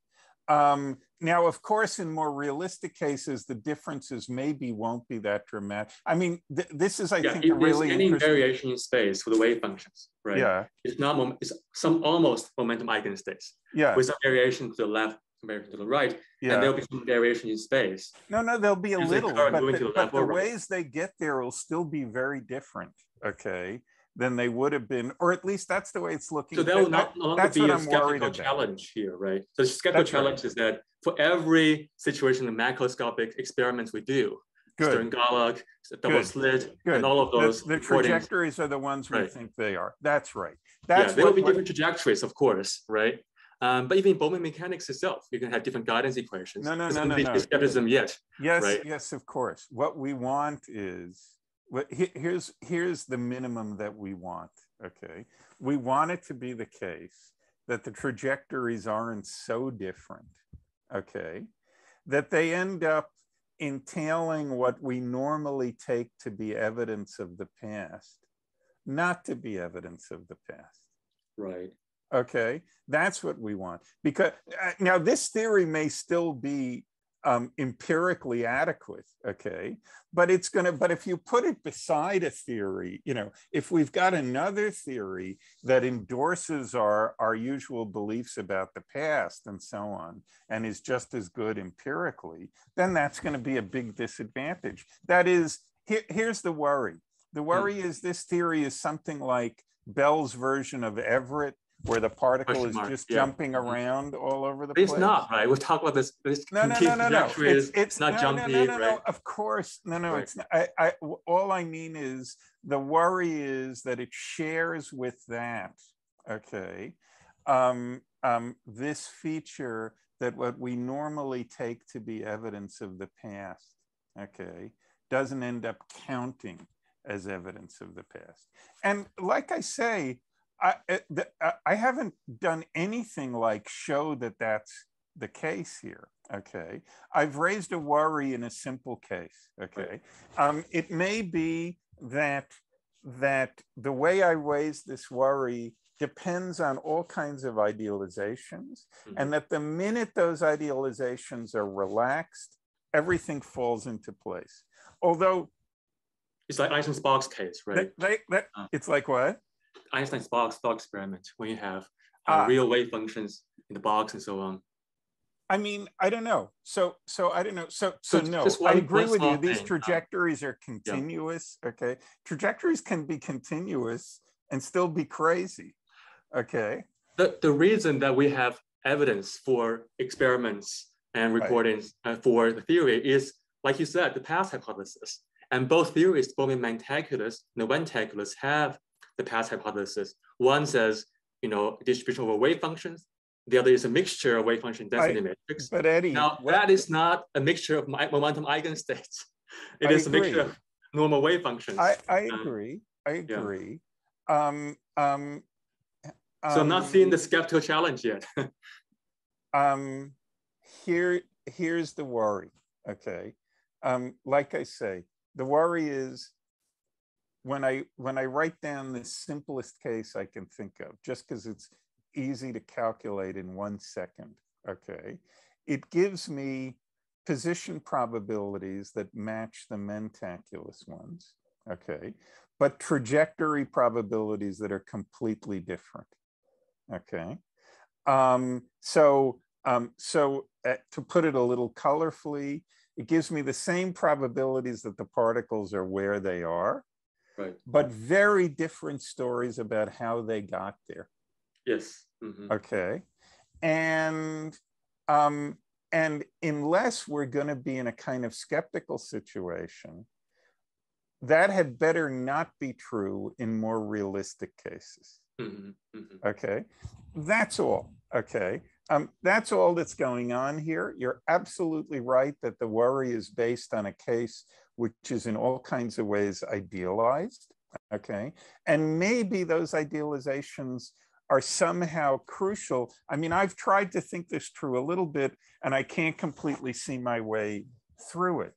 Mm-hmm. um, now, of course, in more realistic cases, the differences maybe won't be that dramatic. I mean, th this is, I yeah, think, a really any interesting... variation in space for the wave functions, right? Yeah. It's not, it's some almost momentum eigenstates. Yeah. With some variation to the left, variation to the right, yeah, and there'll be some variation in space. No, no, there'll be a little, but the, the, but the ways they get there will still be very different, okay, than they would have been, or at least that's the way it's looking. So that will not, not that's be what a I'm skeptical challenge here, right? So the skeptical that's challenge right. is that for every situation, the macroscopic experiments we do, Stern Gerlach, double Good. slit, Good. and all of those. The, the trajectories are the ones we right. think they are. That's right. That's yeah, there will be different trajectories, of course, right? Um, but even Bohmian mechanics itself, you can have different guidance equations. No, no, There's no, no, no. Skepticism yet. Yes, right? yes, of course. What we want is, Well, here's, here's the minimum that we want, okay? We want it to be the case that the trajectories aren't so different, okay, that they end up entailing what we normally take to be evidence of the past, not to be evidence of the past. Right. Okay, that's what we want. Because uh, now this theory may still be Um, empirically adequate, okay, but it's going to, but if you put it beside a theory, you know, if we've got another theory that endorses our, our usual beliefs about the past and so on, and is just as good empirically, then that's going to be a big disadvantage. That is, here, here's the worry. The worry is this theory is something like Bell's version of Everett, where the particle is just yeah. jumping around all over the place. It's not, right? We'll talk about this. this no, no, no, no, no. It's, it's not no, jumpy, no, no, no, right? No, of course. No, no, right. it's not. I, I, all I mean is the worry is that it shares with that, okay, um, um, this feature that what we normally take to be evidence of the past, okay, doesn't end up counting as evidence of the past. And like I say, I, I haven't done anything like show that that's the case here, okay? I've raised a worry in a simple case, okay? Um, it may be that, that the way I raise this worry depends on all kinds of idealizations, mm-hmm. and that the minute those idealizations are relaxed, everything falls into place. Although— It's like Einstein's box case, right? They, they, that, uh. It's like what? Einstein's box thought experiment, when you have uh, ah. real wave functions in the box and so on. I mean, I don't know. So, so I don't know. So, so, so no, one, I agree with you. These trajectories are continuous. Yeah. Okay, trajectories can be continuous and still be crazy. Okay. The the reason that we have evidence for experiments and recordings right. uh, for the theory is, like you said, the past hypothesis. And both theories, both the Mentaculus and the Wentaculus, have the past hypothesis. One says, you know, distribution over wave functions. The other is a mixture of wave function density I, matrix. But Eddie, now that is not a mixture of my momentum eigenstates. It I is agree. a mixture of normal wave functions. I, I agree. Um, I agree. Yeah. Um, um, so um, I'm not seeing the skeptical challenge yet. um, here, here's the worry. Okay, um, like I say, the worry is when I when I write down the simplest case I can think of, just because it's easy to calculate in one second, okay, it gives me position probabilities that match the Mentaculus ones, okay, but trajectory probabilities that are completely different, okay. Um, so um, so uh, to put it a little colorfully, it gives me the same probabilities that the particles are where they are, right, but very different stories about how they got there. Yes. Mm-hmm. Okay. And, um, and unless we're going to be in a kind of skeptical situation, that had better not be true in more realistic cases. Mm-hmm. Mm-hmm. Okay. That's all. Okay. Um, that's all that's going on here. You're absolutely right that the worry is based on a case which is in all kinds of ways idealized. Okay. And maybe those idealizations are somehow crucial. I mean, I've tried to think this through a little bit and I can't completely see my way through it.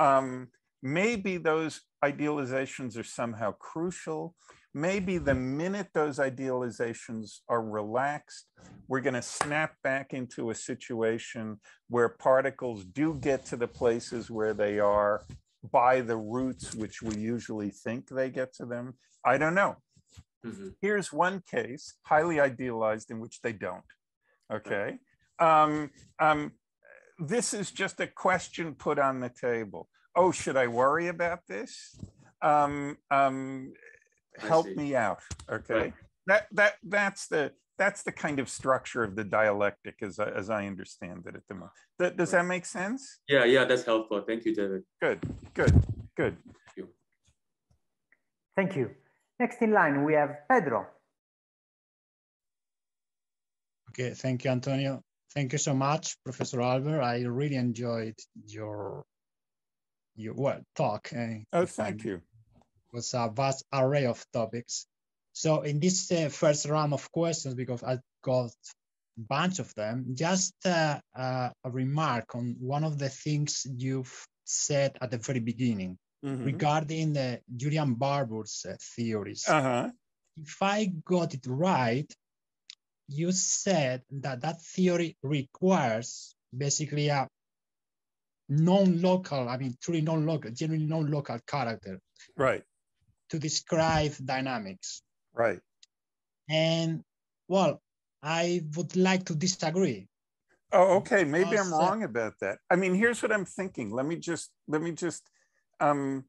Um, maybe those idealizations are somehow crucial. Maybe the minute those idealizations are relaxed, we're gonna snap back into a situation where particles do get to the places where they are by the routes which we usually think they get to them. I don't know. Mm-hmm. Here's one case, highly idealized, in which they don't, okay? Um, um, this is just a question put on the table. Oh, should I worry about this? Um, um, help me out, okay? Right. That, that, that's, the, that's the kind of structure of the dialectic as I, as I understand it at the moment. That, does right. that make sense? Yeah, yeah, that's helpful. Thank you, David. Good, good, good. Thank you. Thank you. Next in line, we have Pedro. Okay, thank you, Antonio. Thank you so much, Professor Albert. I really enjoyed your your well, talk. And oh, thank you. It was a vast array of topics. So in this uh, first round of questions, because I got a bunch of them, just uh, uh, a remark on one of the things you've said at the very beginning. Mm-hmm. Regarding the Julian Barbour's uh, theories. Uh-huh. If I got it right, you said that that theory requires basically a non-local, I mean, truly non-local, generally non-local character. Right. To describe dynamics. Right. And, well, I would like to disagree. Oh, okay. Maybe because, I'm wrong uh, about that. I mean, here's what I'm thinking. Let me just, let me just... Um,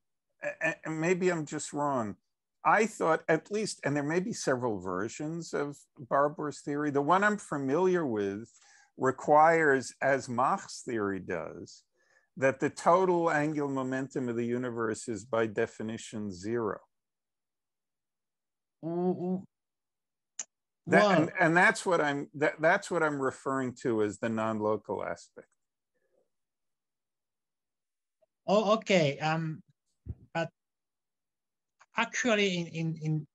and maybe I'm just wrong. I thought at least, and there may be several versions of Barbour's theory, the one I'm familiar with requires, as Mach's theory does, that the total angular momentum of the universe is by definition zero. Mm-hmm. That, wow. and, and that's what I'm that, that's what I'm referring to as the non-local aspect. Oh, okay. Um, but actually, in, in in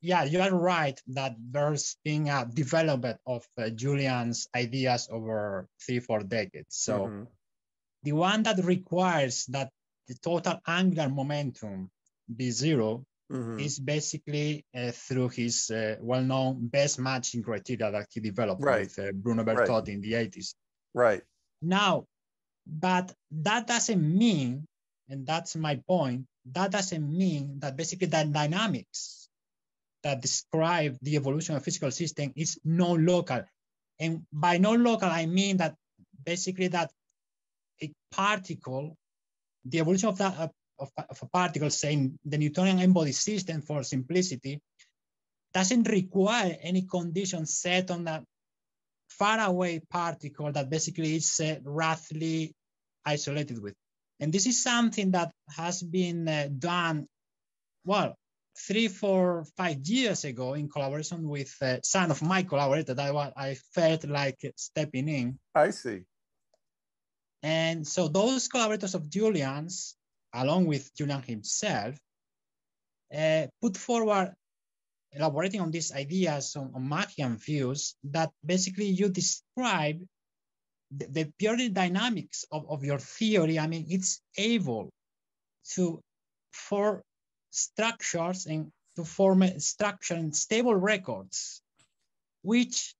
yeah, you are right that there's been a development of uh, Julian's ideas over three, four decades. So mm-hmm. the one that requires that the total angular momentum be zero mm-hmm. is basically uh, through his uh, well-known best matching criteria that he developed right. with uh, Bruno Bertotti right. in the eighties. Right. Now. But that doesn't mean, and that's my point, that doesn't mean that basically the dynamics that describe the evolution of physical system is non-local. And by non-local, I mean that basically that a particle, the evolution of, that, of, of a particle, saying the Newtonian embodied system for simplicity, doesn't require any condition set on that faraway particle that basically is uh, roughly isolated with. And this is something that has been uh, done, well, three, four, five years ago in collaboration with a son of my collaborator that I, I felt like stepping in. I see. And so those collaborators of Julian's, along with Julian himself, uh, put forward, elaborating on these ideas on, on Machian views that basically you describe the, the purely dynamics of, of your theory. I mean, it's able to form structures and to form a structure and stable records, which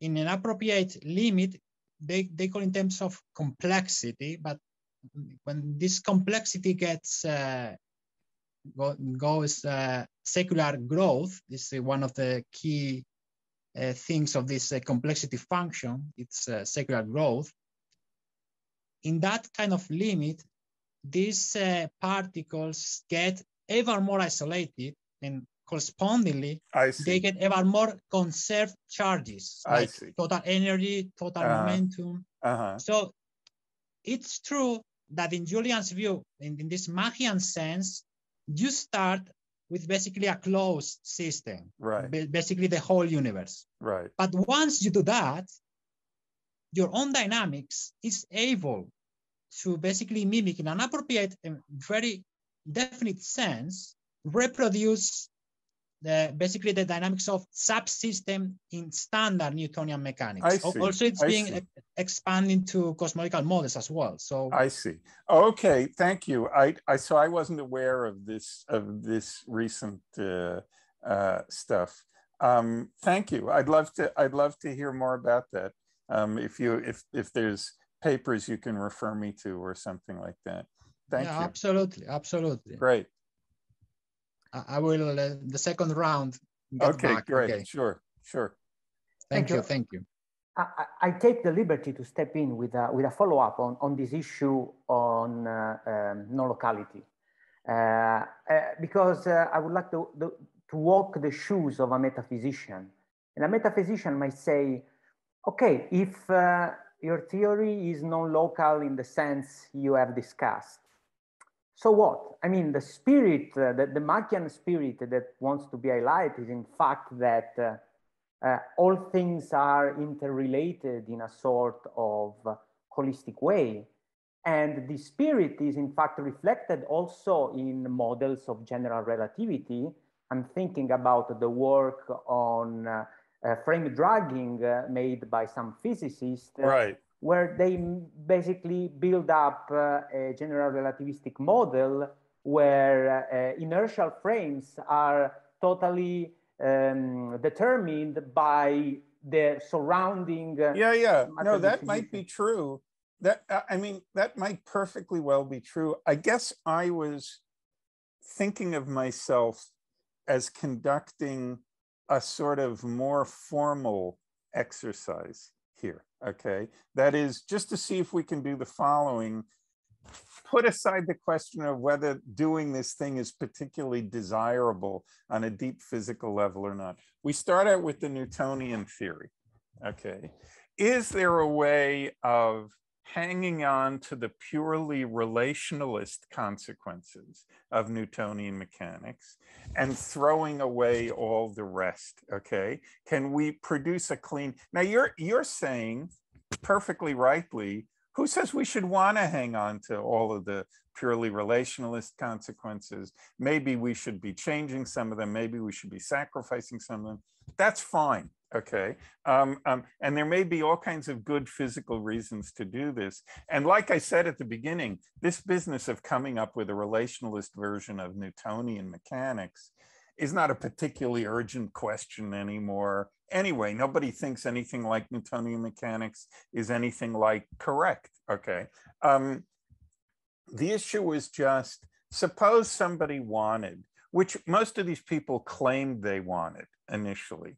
in an appropriate limit, they, they call in terms of complexity, but when this complexity gets uh, go, goes uh, secular growth, this is one of the key uh, things of this uh, complexity function, it's uh, secular growth. In that kind of limit, these uh, particles get ever more isolated, and correspondingly, they get ever more conserved charges, like total energy, total uh, momentum. Uh-huh. So it's true that in Julian's view, in, in this Machian sense, you start with basically a closed system, right? Basically the whole universe. Right. But once you do that, your own dynamics is able to basically mimic in an appropriate and very definite sense, reproduce the, basically the dynamics of subsystem in standard Newtonian mechanics. Also, it's I being see. expanding to cosmological models as well. So I see. Okay, thank you. I, I so I wasn't aware of this of this recent uh, uh, stuff. Um, thank you. I'd love to. I'd love to hear more about that. Um, if you if if there's papers you can refer me to or something like that. Thank yeah, you. Absolutely, absolutely. Great. I will, uh, the second round. Okay, back. great, okay. sure, sure. Thank, thank you, thank you. I, I take the liberty to step in with a, with a follow-up on, on this issue on uh, um, non-locality, uh, uh, because uh, I would like to, the, to walk the shoes of a metaphysician. And a metaphysician might say, okay, if uh, your theory is non-local in the sense you have discussed, so what? I mean, the spirit, uh, the, the Machian spirit that wants to be highlighted is in fact that uh, uh, all things are interrelated in a sort of uh, holistic way. And the spirit is in fact reflected also in models of general relativity. I'm thinking about the work on uh, uh, frame dragging uh, made by some physicists. Right. Where they basically build up uh, a general relativistic model where uh, inertial frames are totally um, determined by the surrounding. Uh, yeah, yeah. No, that might be true. That I mean, that might perfectly well be true. I guess I was thinking of myself as conducting a sort of more formal exercise here. Okay, that is just to see if we can do the following. Put aside the question of whether doing this thing is particularly desirable on a deep physical level or not. We start out with the Newtonian theory. Okay, is there a way of hanging on to the purely relationalist consequences of Newtonian mechanics and throwing away all the rest? Okay, can we produce a clean? Now you're you're saying perfectly rightly, who says we should want to hang on to all of the purely relationalist consequences? Maybe we should be changing some of them, maybe we should be sacrificing some of them. That's fine. Okay, um, um, and there may be all kinds of good physical reasons to do this. And like I said at the beginning, this business of coming up with a relationalist version of Newtonian mechanics is not a particularly urgent question anymore. Anyway, nobody thinks anything like Newtonian mechanics is anything like correct, okay? Um, the issue is just, suppose somebody wanted, which most of these people claimed they wanted initially,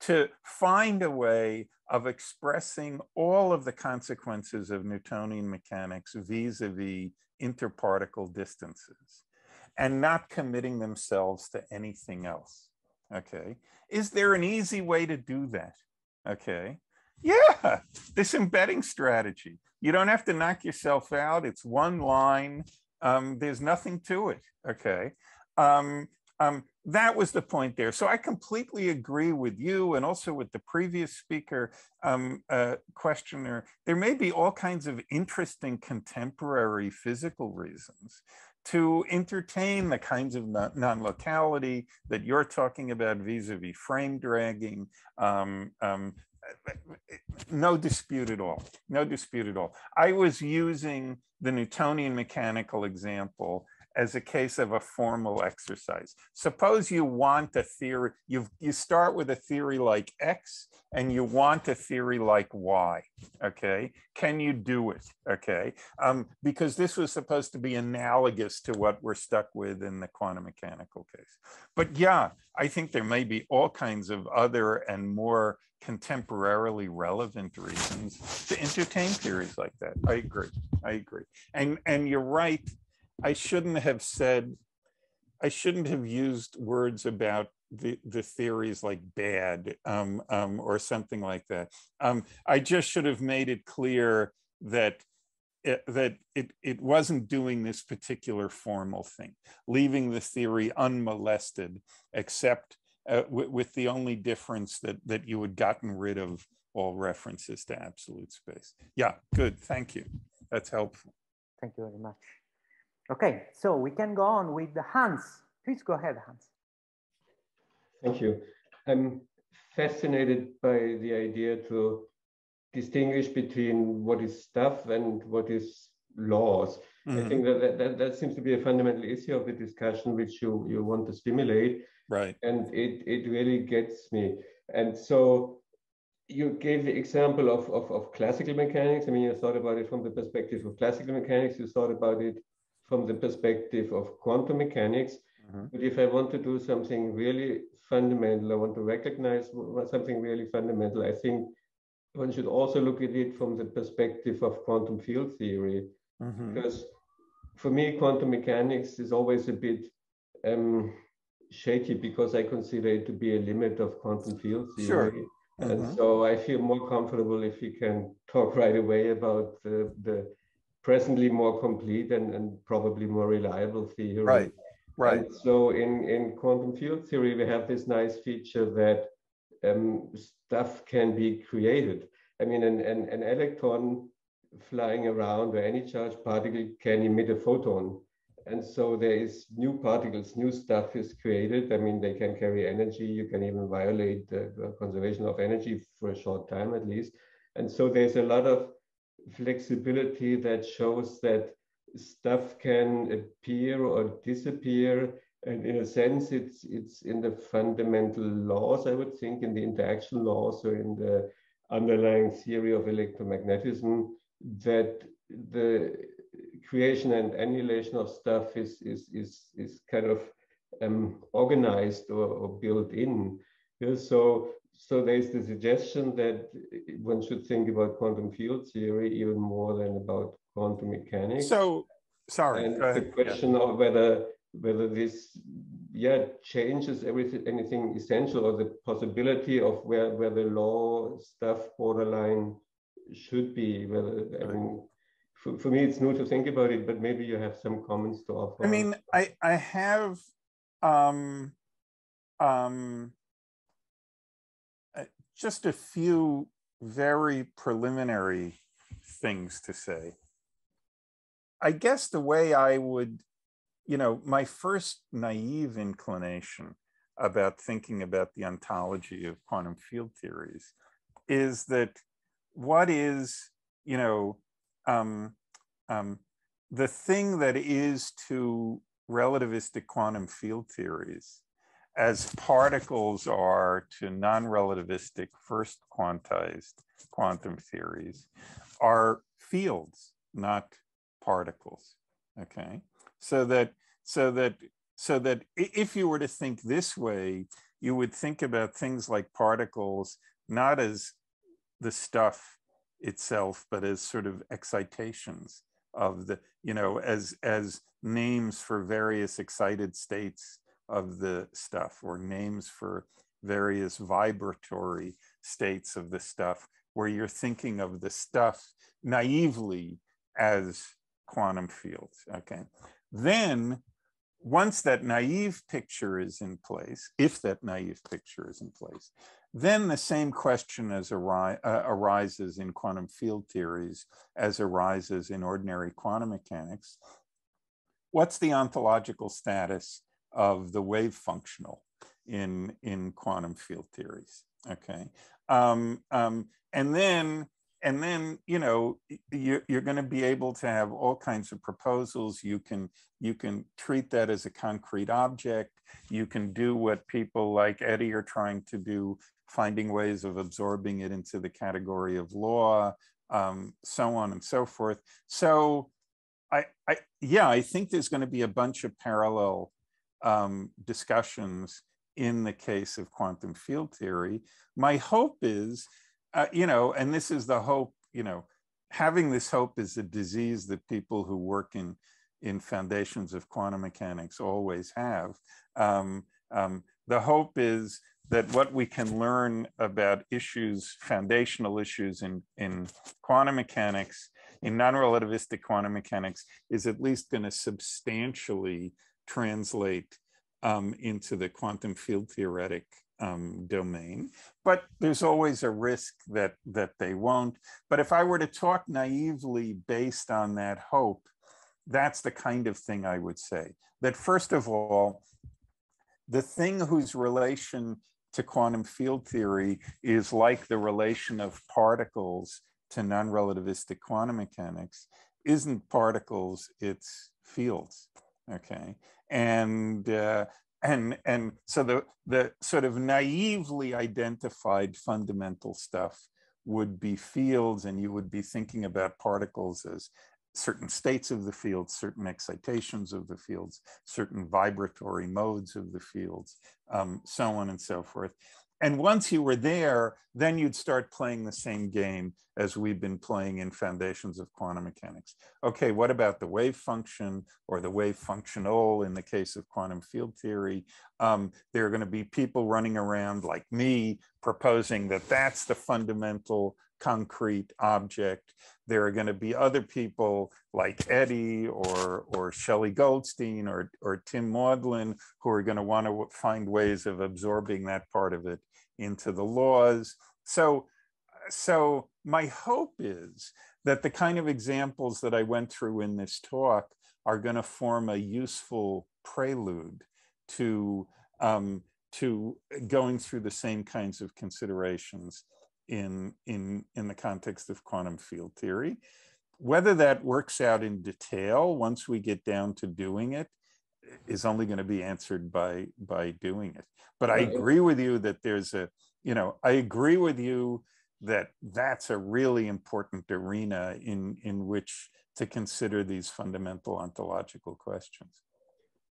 to find a way of expressing all of the consequences of Newtonian mechanics vis-a-vis interparticle distances and not committing themselves to anything else, okay? Is there an easy way to do that, okay? Yeah, this embedding strategy. You don't have to knock yourself out. It's one line. Um, there's nothing to it, okay? Um, Um, that was the point there. So I completely agree with you and also with the previous speaker, um, uh, questioner. There may be all kinds of interesting contemporary physical reasons to entertain the kinds of non-locality that you're talking about vis-a-vis frame dragging. Um, um, no dispute at all, no dispute at all. I was using the Newtonian mechanical example as a case of a formal exercise. Suppose you want a theory, you've, you start with a theory like X and you want a theory like Y, okay? Can you do it, okay? Um, because this was supposed to be analogous to what we're stuck with in the quantum mechanical case. But yeah, I think there may be all kinds of other and more contemporarily relevant reasons to entertain theories like that. I agree, I agree. And, and you're right, I shouldn't have said, I shouldn't have used words about the, the theories like bad um, um, or something like that. Um, I just should have made it clear that, it, that it, it wasn't doing this particular formal thing, leaving the theory unmolested, except uh, with the only difference that, that you had gotten rid of all references to absolute space. Yeah, good, thank you. That's helpful. Thank you very much. Okay, so we can go on with Hans. Please go ahead, Hans. Thank you. I'm fascinated by the idea to distinguish between what is stuff and what is laws. Mm-hmm. I think that, that that seems to be a fundamental issue of the discussion which you, you want to stimulate. Right. And it, it really gets me. And so you gave the example of, of, of classical mechanics. I mean, you thought about it from the perspective of classical mechanics. You thought about it from the perspective of quantum mechanics. Mm-hmm. But if I want to do something really fundamental, I want to recognize something really fundamental, I think one should also look at it from the perspective of quantum field theory. Mm-hmm. Because for me, quantum mechanics is always a bit um, shaky because I consider it to be a limit of quantum field theory. Sure. Mm-hmm. And so I feel more comfortable if we can talk right away about the, the presently more complete and, and probably more reliable theory. Right, right. And so in, in quantum field theory, we have this nice feature that um, stuff can be created. I mean, an, an, an electron flying around or any charged particle can emit a photon. And so there is new particles, new stuff is created. I mean, they can carry energy. You can even violate the conservation of energy for a short time at least. And so there's a lot of flexibility that shows that stuff can appear or disappear, and in a sense it's it's in the fundamental laws, I would think, in the interaction laws or in the underlying theory of electromagnetism, that the creation and annihilation of stuff is is is, is kind of um, organized or, or built in. So So there's the suggestion that one should think about quantum field theory even more than about quantum mechanics. So, sorry, and the question yeah. of whether whether this yeah changes everything, anything essential, or the possibility of where where the law stuff borderline should be. Whether I mean, for, for me, it's new to think about it, but maybe you have some comments to offer. I mean, I I have. Um, um, Just a few very preliminary things to say. I guess the way I would, you know, my first naive inclination about thinking about the ontology of quantum field theories is that what is, you know, um, um, the thing that is to relativistic quantum field theories as particles are to non-relativistic first quantized quantum theories, are fields, not particles, okay? So that, so that, so that if you were to think this way, you would think about things like particles, not as the stuff itself, but as sort of excitations of the, you know, as, as names for various excited states of the stuff, or names for various vibratory states of the stuff, where you're thinking of the stuff naively as quantum fields, okay? Then once that naive picture is in place, if that naive picture is in place, then the same question as ari uh, arises in quantum field theories as arises in ordinary quantum mechanics. What's the ontological status of the wave functional in, in quantum field theories? Okay. Um, um, and then, and then, you know, you're, you're going to be able to have all kinds of proposals. You can, you can treat that as a concrete object. You can do what people like Eddie are trying to do, finding ways of absorbing it into the category of law, um, so on and so forth. So I, I, yeah, I think there's going to be a bunch of parallel um, discussions in the case of quantum field theory. My hope is, uh, you know, and this is the hope, you know, having this hope is a disease that people who work in, in foundations of quantum mechanics always have. Um, um, the hope is that what we can learn about issues, foundational issues in, in quantum mechanics, in non-relativistic quantum mechanics, is at least going to substantially translate um, into the quantum field theoretic um, domain. But there's always a risk that, that they won't. But if I were to talk naively based on that hope, that's the kind of thing I would say. That first of all, the thing whose relation to quantum field theory is like the relation of particles to non-relativistic quantum mechanics isn't particles, it's fields, okay? And, uh, and, and so the, the sort of naively identified fundamental stuff would be fields, and you would be thinking about particles as certain states of the fields, certain excitations of the fields, certain vibratory modes of the fields, um, so on and so forth. And once you were there, then you'd start playing the same game as we've been playing in foundations of quantum mechanics. Okay, what about the wave function or the wave functional in the case of quantum field theory? Um, there are going to be people running around like me proposing that that's the fundamental concrete object. There are going to be other people like Eddie or, or Shelley Goldstein or, or Tim Maudlin who are going to want to find ways of absorbing that part of it into the laws. So, so my hope is that the kind of examples that I went through in this talk are going to form a useful prelude to, um, to going through the same kinds of considerations in, in, in the context of quantum field theory. Whether that works out in detail once we get down to doing it is only going to be answered by, by doing it. But I agree with you that there's a, you know, I agree with you that that's a really important arena in, in which to consider these fundamental ontological questions.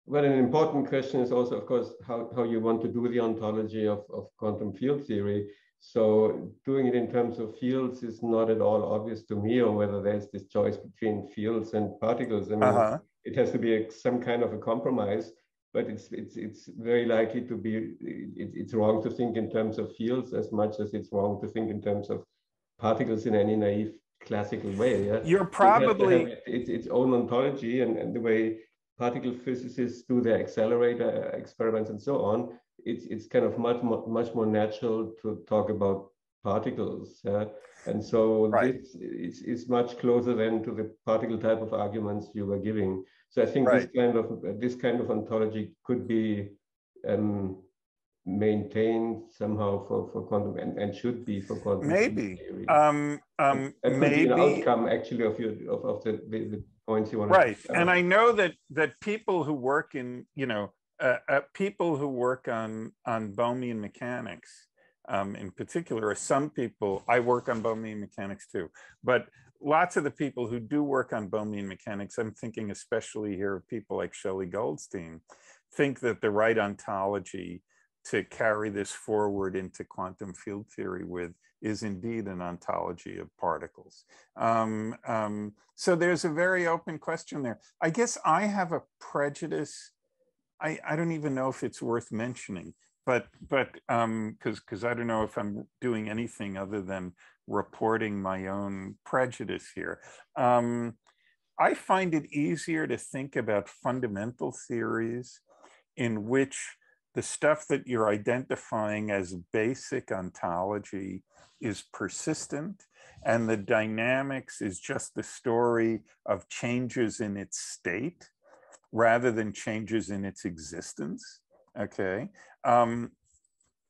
Well, an important question is also, of course, how, how you want to do the ontology of, of quantum field theory. So doing it in terms of fields is not at all obvious to me, or whether there's this choice between fields and particles. I mean, uh-huh. It has to be a, some kind of a compromise, but it's, it's, it's very likely to be, it, it's wrong to think in terms of fields as much as it's wrong to think in terms of particles in any naive classical way. Yeah? You're probably... It has to have its, its own ontology, and, and the way particle physicists do their accelerator experiments and so on, it's, it's kind of much more, much more natural to talk about particles. Yeah? And so right. this is, is much closer than to the particle type of arguments you were giving. So I think right. this kind of, this kind of ontology could be um, maintained somehow for, for quantum, and, and should be for quantum maybe. Theory. Um, um, that could maybe. be an outcome actually of, your, of, of the, the, the points you want right. to Right, and I know that, that people who work in, you know, Uh, uh, people who work on, on Bohmian mechanics um, in particular, or some people, I work on Bohmian mechanics too, but lots of the people who do work on Bohmian mechanics, I'm thinking especially here of people like Shelley Goldstein, think that the right ontology to carry this forward into quantum field theory with is indeed an ontology of particles. Um, um, so there's a very open question there. I guess I have a prejudice I, I don't even know if it's worth mentioning, but but um, because because I don't know if I'm doing anything other than reporting my own prejudice here. Um, I find it easier to think about fundamental theories in which the stuff that you're identifying as basic ontology is persistent, and the dynamics is just the story of changes in its state rather than changes in its existence, okay? Um,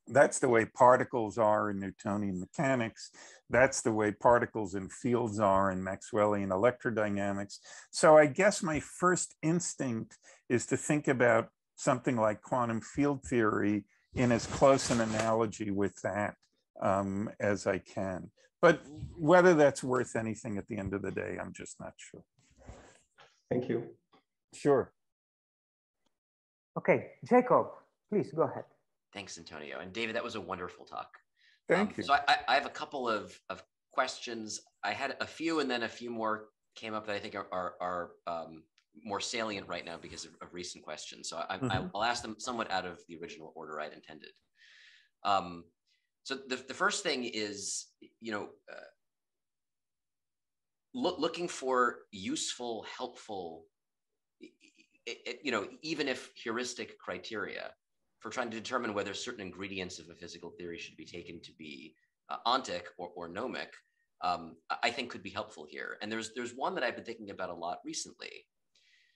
that's the way particles are in Newtonian mechanics. That's the way particles and fields are in Maxwellian electrodynamics. So I guess my first instinct is to think about something like quantum field theory in as close an analogy with that um, as I can. But whether that's worth anything at the end of the day, I'm just not sure. Thank you. Sure. Okay, Jacob, please go ahead. Thanks, Antonio. And David, that was a wonderful talk. Thank um, you. So I, I have a couple of, of questions. I had a few and then a few more came up that I think are, are, are um, more salient right now because of, of recent questions. So I, mm-hmm. I'll ask them somewhat out of the original order I'd intended. Um, so the, the first thing is, you know, uh, lo- looking for useful, helpful, it, it, you know, even if heuristic criteria for trying to determine whether certain ingredients of a physical theory should be taken to be uh, ontic or, or gnomic, um, I think could be helpful here. And there's, there's one that I've been thinking about a lot recently.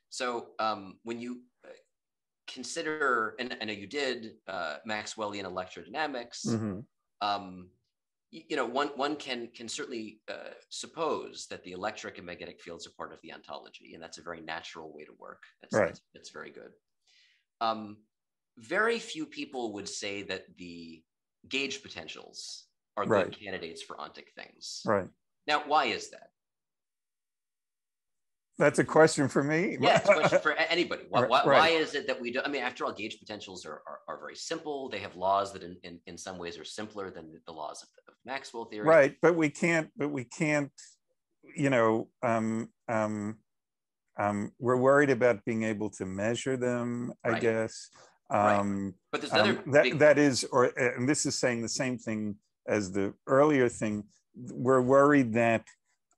So um, when you consider, and I know you did, uh, Maxwellian electrodynamics, mm-hmm. um, you, you know, one, one can, can certainly uh, suppose that the electric and magnetic fields are part of the ontology, and that's a very natural way to work. That's, right. that's, that's very good. Um, very few people would say that the gauge potentials are good right. candidates for ontic things. Right. Now, why is that? That's a question for me. Yeah, it's a question for anybody. Why, right. why is it that we do? I mean, after all, gauge potentials are, are, are very simple. They have laws that in, in, in some ways are simpler than the laws of, of Maxwell theory. Right, but we can't, but we can't, you know, um, um, um, we're worried about being able to measure them, I right. guess. Um, right. But there's another um, that, big... that is, or, and this is saying the same thing as the earlier thing, we're worried that,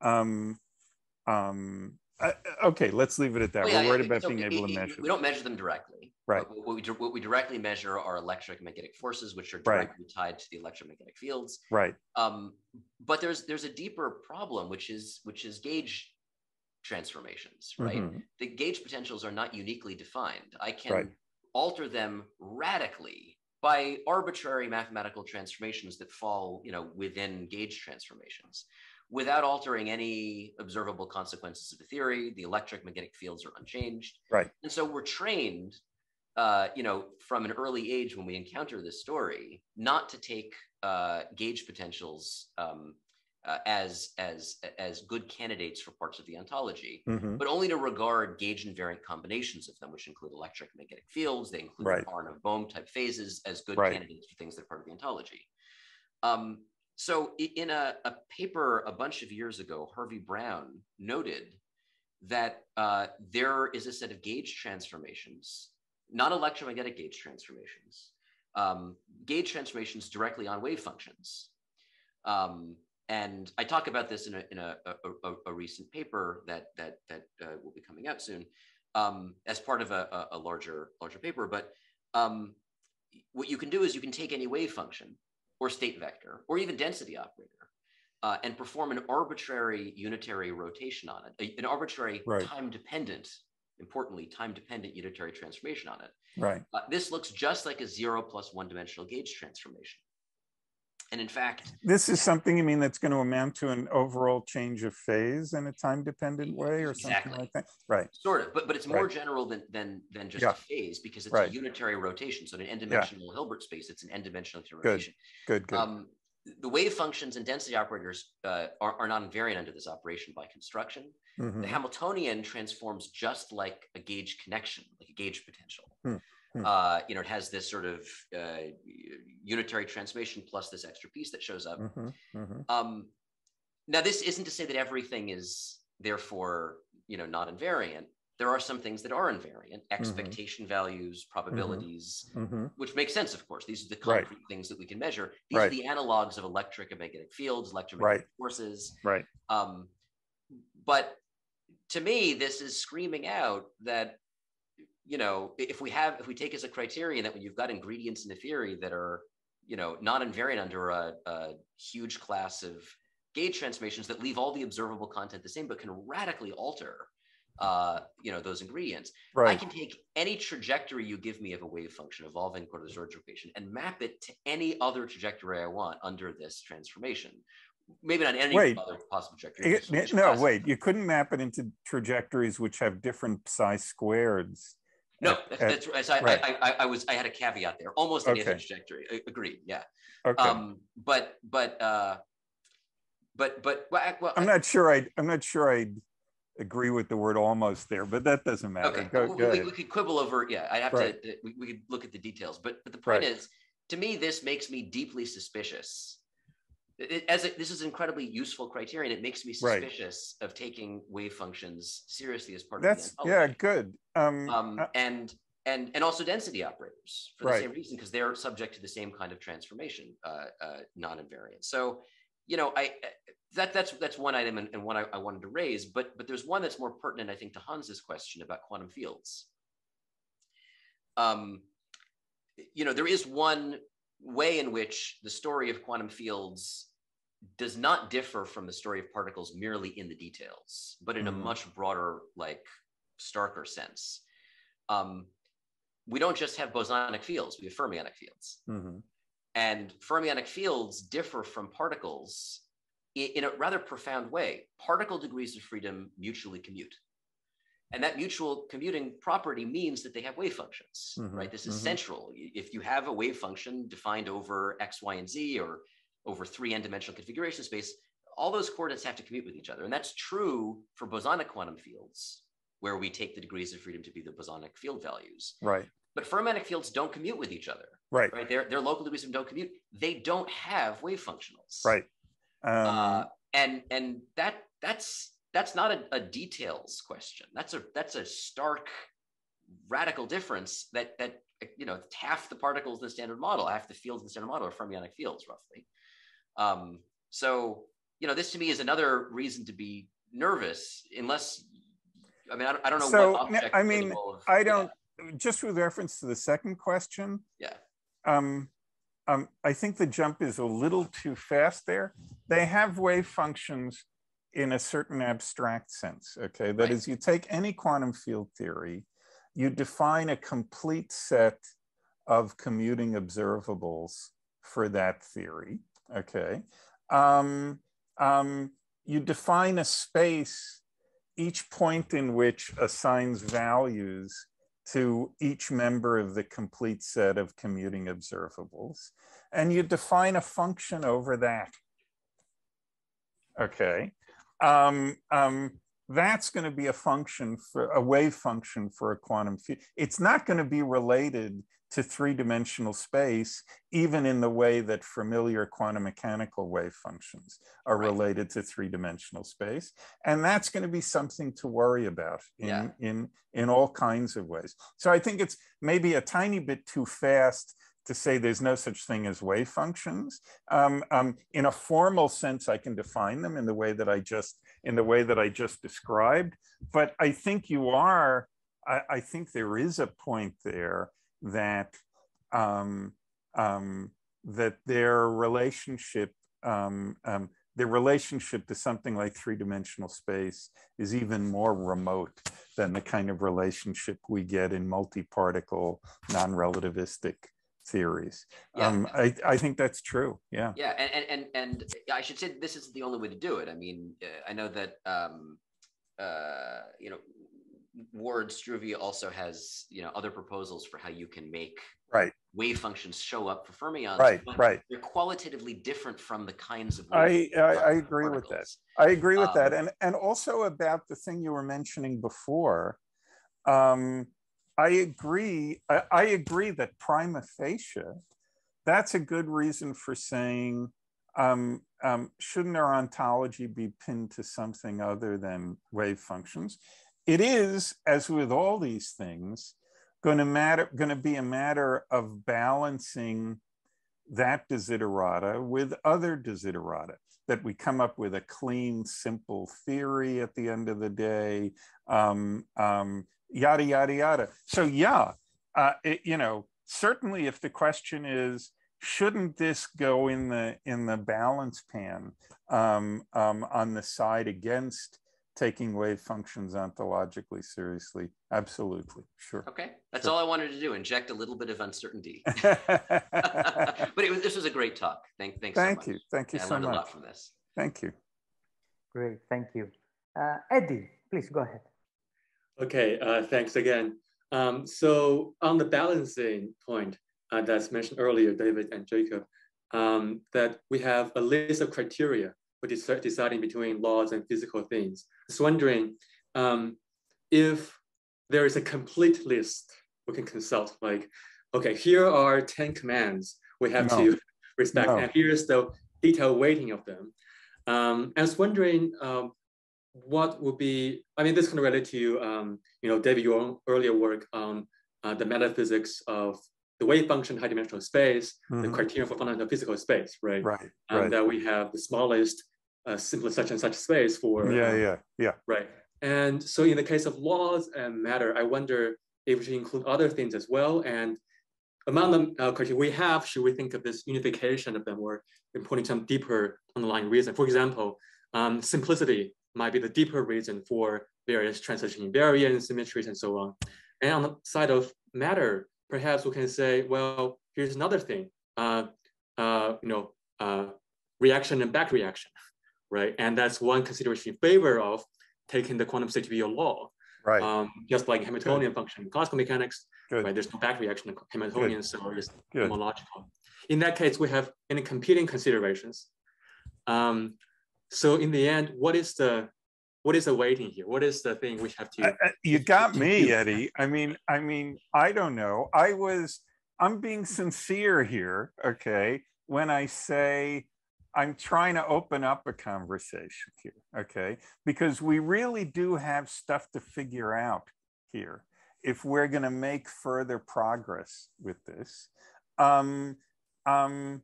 um, um, Uh, okay, let's leave it at that. Well, yeah, We're worried yeah, about so being it, able to measure. We don't measure them directly. Right. What we, what we directly measure are electric magnetic forces, which are directly right. tied to the electromagnetic fields. Right. Um, but there's there's a deeper problem, which is which is gauge transformations. Right. Mm-hmm. The gauge potentials are not uniquely defined. I can right. alter them radically by arbitrary mathematical transformations that fall, you know, within gauge transformations. Without altering any observable consequences of the theory, the electric magnetic fields are unchanged. Right. And so we're trained, uh, you know, from an early age when we encounter this story, not to take uh, gauge potentials um, uh, as as as good candidates for parts of the ontology, mm-hmm. but only to regard gauge invariant combinations of them, which include electric magnetic fields. They include right. the Aharonov-Bohm type phases as good right. candidates for things that are part of the ontology. Um, So in a, a paper a bunch of years ago, Harvey Brown noted that uh, there is a set of gauge transformations, not electromagnetic gauge transformations, um, gauge transformations directly on wave functions. Um, and I talk about this in a, in a, a, a recent paper that, that, that uh, will be coming out soon um, as part of a, a larger, larger paper. But um, what you can do is you can take any wave function or state vector, or even density operator, uh, and perform an arbitrary unitary rotation on it, an arbitrary right. time-dependent, importantly, time-dependent unitary transformation on it. Right. Uh, this looks just like a zero plus one-dimensional gauge transformation. And in fact— This is something, you mean, that's going to amount to an overall change of phase in a time-dependent way or something exactly. like that? Right. Sort of, but, but it's more right. general than, than, than just yeah. a phase because it's right. a unitary rotation. So in an n-dimensional yeah. Hilbert space, it's an n-dimensional rotation. Good, good, good. Um, the wave functions and density operators uh, are, are not invariant under this operation by construction. Mm-hmm. The Hamiltonian transforms just like a gauge connection, like a gauge potential. Hmm. Uh, you know, it has this sort of uh, unitary transformation plus this extra piece that shows up. Mm-hmm, mm-hmm. Um, now, this isn't to say that everything is therefore, you know, not invariant. There are some things that are invariant, expectation mm-hmm. values, probabilities, mm-hmm. which make sense, of course. These are the concrete right. things that we can measure. These right. are the analogs of electric and magnetic fields, electromagnetic right. forces. Right. Um, but to me, this is screaming out that, you know, if we have, if we take as a criterion that when you've got ingredients in the theory that are, you know, non-invariant under a, a huge class of gauge transformations that leave all the observable content the same, but can radically alter, uh, you know, those ingredients. Right. I can take any trajectory you give me of a wave function evolving according to the Schrödinger equation and map it to any other trajectory I want under this transformation. Maybe not any wait. other possible trajectory. It, it, no, possible. wait, you couldn't map it into trajectories which have different psi squareds. No, at, that's, at, that's I, right. I, I, I was I had a caveat there. Almost any okay. other trajectory. I, agreed. Yeah. Okay. Um, but but uh, but but well, I'm I, not sure. I I'm not sure. I agree with the word "almost" there, but that doesn't matter. Okay. Go, we, go we, we could quibble over. Yeah, I have right. to. We, we could look at the details. But but the point right. is, to me, this makes me deeply suspicious. It, as a, this is an incredibly useful criterion, it makes me suspicious right. of taking wave functions seriously as part That's, of the anthology. Yeah, good. Um, um, uh, and and and also density operators for the right. same reason, because they're subject to the same kind of transformation, uh, uh, non-invariant. So, you know, I that that's that's one item and, and one I, I wanted to raise, but but there's one that's more pertinent, I think, to Hans's question about quantum fields. Um, you know, there is one way in which the story of quantum fields does not differ from the story of particles merely in the details, but in mm-hmm. a much broader, like starker sense. Um, we don't just have bosonic fields, we have fermionic fields. Mm-hmm. And fermionic fields differ from particles in, in a rather profound way. Particle degrees of freedom mutually commute. And that mutual commuting property means that they have wave functions, mm-hmm. right? This is mm-hmm. central. If you have a wave function defined over X, Y, and Z, or over three n-dimensional configuration space, all those coordinates have to commute with each other. And that's true for bosonic quantum fields, where we take the degrees of freedom to be the bosonic field values. Right. But fermionic fields don't commute with each other. Right. Right. Their, their local degrees of freedom don't commute. They don't have wave functionals. Right. Um... Uh, and and that that's... That's not a, a details question. That's a that's a stark, radical difference. That that you know, half the particles in the standard model, half the fields in the standard model are fermionic fields, roughly. Um, so you know, this to me is another reason to be nervous. Unless, I mean, I don't, I don't know. So what object I mean, of, I don't. Yeah. Just with reference to the second question. Yeah. Um, um, I think the jump is a little too fast there. They have wave functions in a certain abstract sense, okay? That right. is, you take any quantum field theory, you define a complete set of commuting observables for that theory, okay? Um, um, you define a space, each point in which assigns values to each member of the complete set of commuting observables, and you define a function over that, okay? Um, um, that's going to be a function for a wave function for a quantum field. It's not going to be related to three-dimensional space, even in the way that familiar quantum mechanical wave functions are right. related to three-dimensional space. And that's going to be something to worry about in, yeah. in, in all kinds of ways. So I think it's maybe a tiny bit too fast to say there's no such thing as wave functions. Um, um, in a formal sense, I can define them in the way that I just in the way that I just described. But I think you are. I, I think there is a point there that um, um, that their relationship um, um, their relationship to something like three-dimensional space is even more remote than the kind of relationship we get in multi-particle non-relativistic theories. Yeah. Um, I, I think that's true. Yeah. Yeah. And, and, and, and I should say this isn't the only way to do it. I mean, I know that, um, uh, you know, Ward Struve also has, you know, other proposals for how you can make right. wave functions show up for fermions. Right, right. They're qualitatively different from the kinds of I, I, I agree particles. with that. I agree with um, that. And, and also about the thing you were mentioning before, um, I agree, I, I agree that prima facie, that's a good reason for saying, um, um, shouldn't our ontology be pinned to something other than wave functions? It is, as with all these things, going to matter, going to be a matter of balancing that desiderata with other desiderata, that we come up with a clean, simple theory at the end of the day, um, um, yada, yada, yada. So yeah, uh, it, you know, certainly if the question is, shouldn't this go in the in the balance pan um, um, on the side against taking wave functions ontologically seriously? Absolutely, sure. Okay, that's sure. all I wanted to do, inject a little bit of uncertainty. But it was, this was a great talk. Thank, thanks thank so much. You. Thank you yeah, so much. I learned a lot from this. Thank you. Great, thank you. Uh, Eddie, please go ahead. Okay, uh, thanks again. Um, so on the balancing point uh, that's mentioned earlier, David and Jacob, um, that we have a list of criteria for de deciding between laws and physical things. I was wondering um, if there is a complete list we can consult, like, okay, here are ten commands we have no. to respect, no. and here's the detailed weighting of them. Um, I was wondering um, what would be, I mean, this can relate to, um, you know, David, your own earlier work on uh, the metaphysics of the wave function, high dimensional space, mm-hmm. the criterion for fundamental physical space, right? Right, um, right. That we have the smallest, uh, simplest such and such space for. Yeah, um, yeah, yeah. Right. And so in the case of laws and matter, I wonder if we should include other things as well. And among the uh, criteria we have, should we think of this unification of them or putting some deeper underlying reason? For example, um, simplicity might be the deeper reason for various translation invariants, symmetries, and so on. And on the side of matter, perhaps we can say, well, here's another thing, uh, uh, you know, uh, reaction and back reaction, right? And that's one consideration in favor of taking the quantum state to be a law, right? Um, just like Hamiltonian Good. function in classical mechanics, Good. right? There's no back reaction in Hamiltonian, Good. so it's Good. more logical. In that case, we have any competing considerations. Um, so in the end, what is the What is the weighting here? What is the thing we have to? Uh, you got me, Eddie. I mean, I mean, I don't know. I was, I'm being sincere here, okay? When I say I'm trying to open up a conversation here, okay? Because we really do have stuff to figure out here if we're going to make further progress with this. Um, um,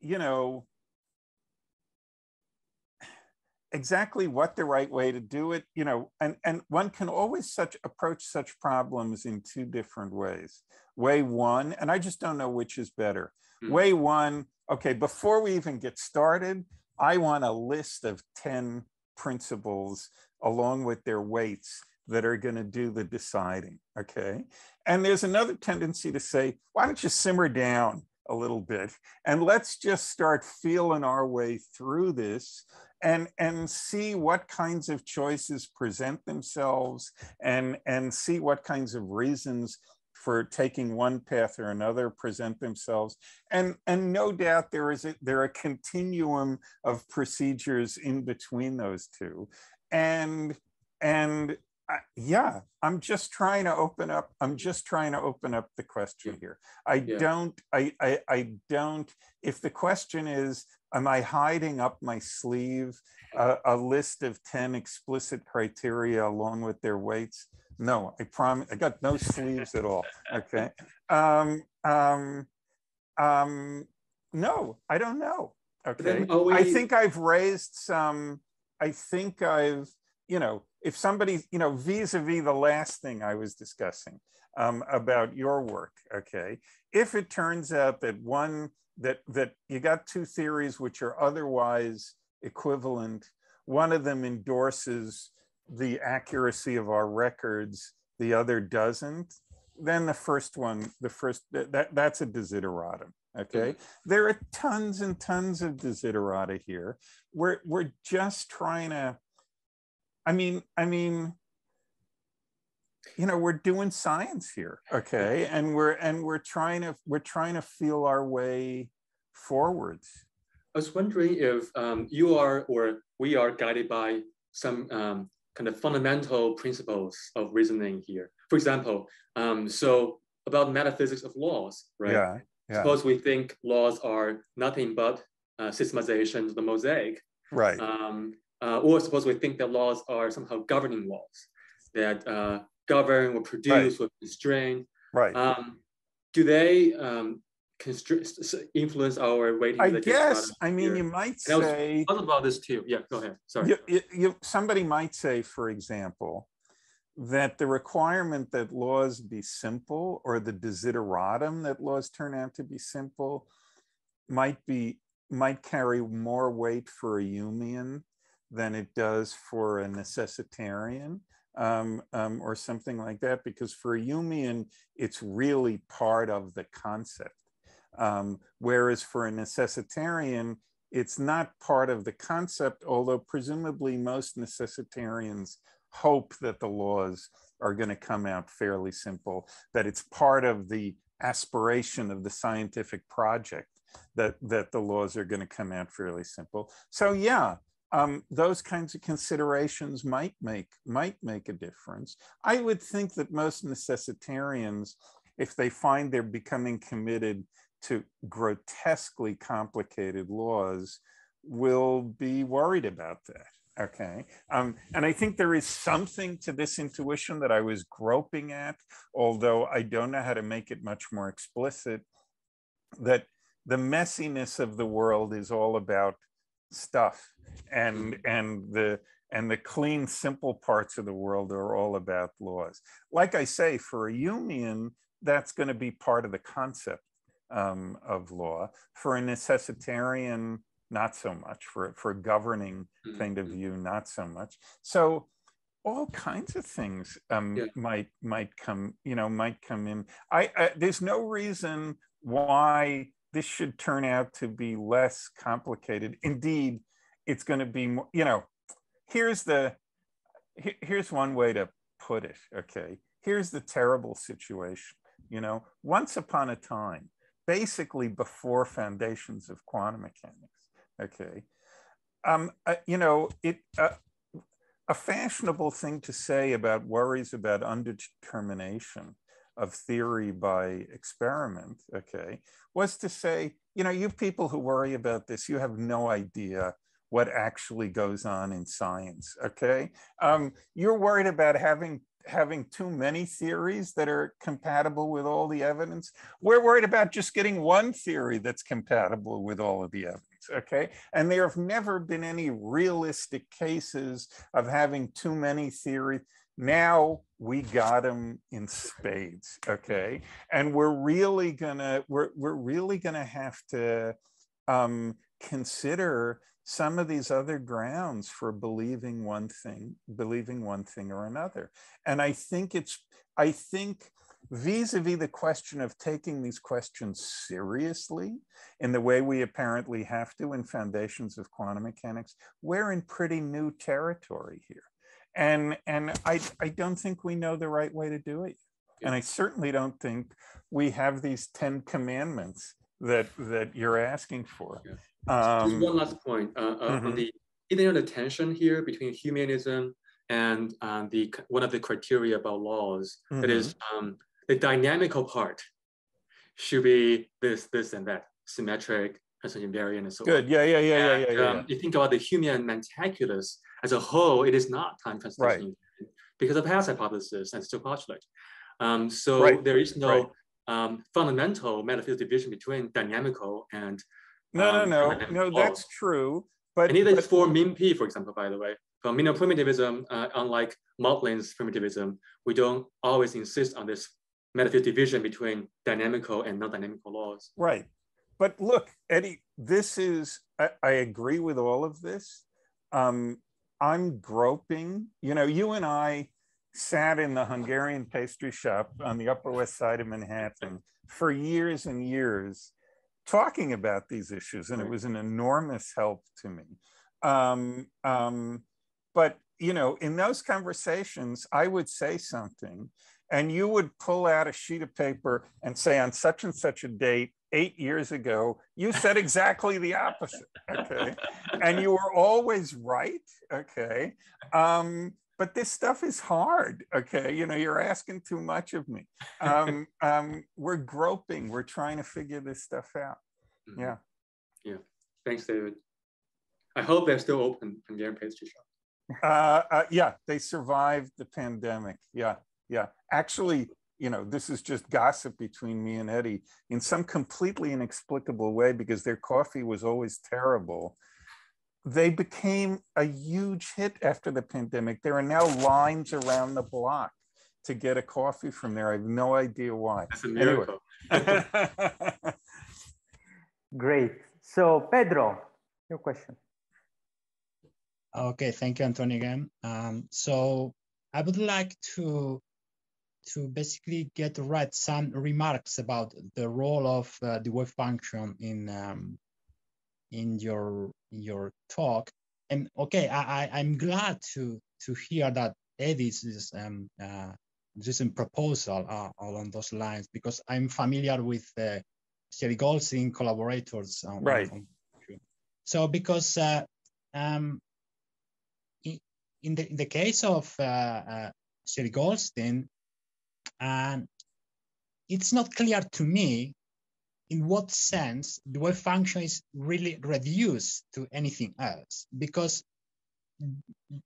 you know, exactly what the right way to do it, you know, and, and one can always such approach such problems in two different ways. Way one, and I just don't know which is better. Mm-hmm. Way one, okay, before we even get started, I want a list of ten principles along with their weights that are going to do the deciding, okay? And there's another tendency to say, why don't you simmer down a little bit and let's just start feeling our way through this and and see what kinds of choices present themselves and and see what kinds of reasons for taking one path or another present themselves, and and no doubt there is a, there are a continuum of procedures in between those two, and and I, yeah I'm just trying to open up I'm just trying to open up the question here. I yeah. don't I, I I don't if the question is, am I hiding up my sleeve uh, a list of ten explicit criteria along with their weights? No, I promise, I got no sleeves at all, okay? Um, um, um, no, I don't know, okay? I think I've raised some, I think I've, you know, if somebody, you know, vis-a-vis the last thing I was discussing um, about your work, okay? If it turns out that one, that that you got two theories which are otherwise equivalent, one of them endorses the accuracy of our records, the other doesn't, then the first one, the first, that, that's a desideratum, okay? Mm-hmm. There are tons and tons of desiderata here. We're, we're just trying to, I mean, I mean, you know, we're doing science here, okay, and we're and we're trying to we're trying to feel our way forwards. I was wondering if um, you are or we are guided by some um, kind of fundamental principles of reasoning here. For example, um, so about metaphysics of laws, right? Yeah, yeah. Suppose we think laws are nothing but uh, systematization of the mosaic, right? Um, uh, or suppose we think that laws are somehow governing laws that uh, govern or produce right. or constrain. Right. Um, do they um, influence our weighting. I guess, I mean, here. you might and say... I was about this too. Yeah, go ahead. Sorry. You, you, you, somebody might say, for example, that the requirement that laws be simple, or the desideratum that laws turn out to be simple, might be might carry more weight for a Humean than it does for a necessitarian, um, um, or something like that, because for a Humean, it's really part of the concept. Um, whereas for a necessitarian, it's not part of the concept, although presumably most necessitarians hope that the laws are going to come out fairly simple, that it's part of the aspiration of the scientific project, that, that the laws are going to come out fairly simple. So yeah, um, those kinds of considerations might make, might make a difference. I would think that most necessitarians, if they find they're becoming committed to grotesquely complicated laws, will be worried about that. Okay. Um, and I think there is something to this intuition that I was groping at, although I don't know how to make it much more explicit, that the messiness of the world is all about stuff, and, and, the, and the clean, simple parts of the world are all about laws. Like I say, for a Humean, that's going to be part of the concept um, of law. For a necessitarian, not so much. For, for a governing kind of view, not so much. So all kinds of things um, yeah. might might come, you know, might come in. I, I there's no reason why this should turn out to be less complicated. Indeed, it's going to be more. You know, here's the here, here's one way to put it. Okay, here's the terrible situation. You know, once upon a time, basically before foundations of quantum mechanics. Okay, um, uh, you know, it uh, a fashionable thing to say about worries about underdetermination of theory by experiment, okay, was to say, you know, you people who worry about this, you have no idea what actually goes on in science, okay? Um, you're worried about having having too many theories that are compatible with all the evidence. We're worried about just getting one theory that's compatible with all of the evidence, okay? And there have never been any realistic cases of having too many theories. Now we got them in spades, okay? And we're really gonna, we're, we're really gonna have to um, consider some of these other grounds for believing one thing, believing one thing or another. And I think it's, I think vis-a-vis the question of taking these questions seriously in the way we apparently have to in foundations of quantum mechanics, we're in pretty new territory here. And, and I, I don't think we know the right way to do it. And I certainly don't think we have these ten commandments that, that you're asking for. Yeah. Um, Just one last point uh, uh, mm-hmm. on the either the tension here between humanism and um, the one of the criteria about laws, mm-hmm. that is um, the dynamical part should be this, this, and that, symmetric, invariant, and so Good. on. Good, yeah, yeah, yeah, and, yeah, yeah, yeah. Um, you think about the Humean Mentaculus as a whole, it is not time translation right. because of Hess hypothesis and still postulate. Um, so right. there is no right. um, fundamental metaphysical division between dynamical and No, no, no, no, that's true. But and even for min P, for example, by the way, from minimal primitivism, uh, unlike Maudlin's primitivism, we don't always insist on this metaphysical division between dynamical and non-dynamical laws. Right. But look, Eddie, this is, I, I agree with all of this. Um, I'm groping, you know, you and I sat in the Hungarian pastry shop on the Upper West Side of Manhattan for years and years, talking about these issues, and it was an enormous help to me. Um, um, but, you know, in those conversations, I would say something, and you would pull out a sheet of paper and say, on such and such a date, eight years ago, you said exactly the opposite, okay? And you were always right, okay? Um, but this stuff is hard, okay? You know, you're asking too much of me. Um, um, we're groping, we're trying to figure this stuff out. Mm-hmm. Yeah. Yeah, thanks, David. I hope they're still open, Hungarian pastry shop. Uh, uh, yeah, they survived the pandemic, yeah, yeah. Actually, you know, this is just gossip between me and Eddie in some completely inexplicable way because their coffee was always terrible. They became a huge hit after the pandemic. There are now lines around the block to get a coffee from there. I have no idea why. That's a miracle. Anyway. Great. So Pedro, your question. Okay, thank you, Antonio, again. Um, so I would like to to basically get right some remarks about the role of uh, the wave function in um, in your your talk. And okay, I, I I'm glad to to hear that Eddie's um uh, recent proposal uh, along those lines, because I'm familiar with uh, Shelley Goldstein collaborators. On, right. On, so because uh, um. In the, in the case of uh, uh, Shelley Goldstein, um, it's not clear to me in what sense the wave function is really reduced to anything else, because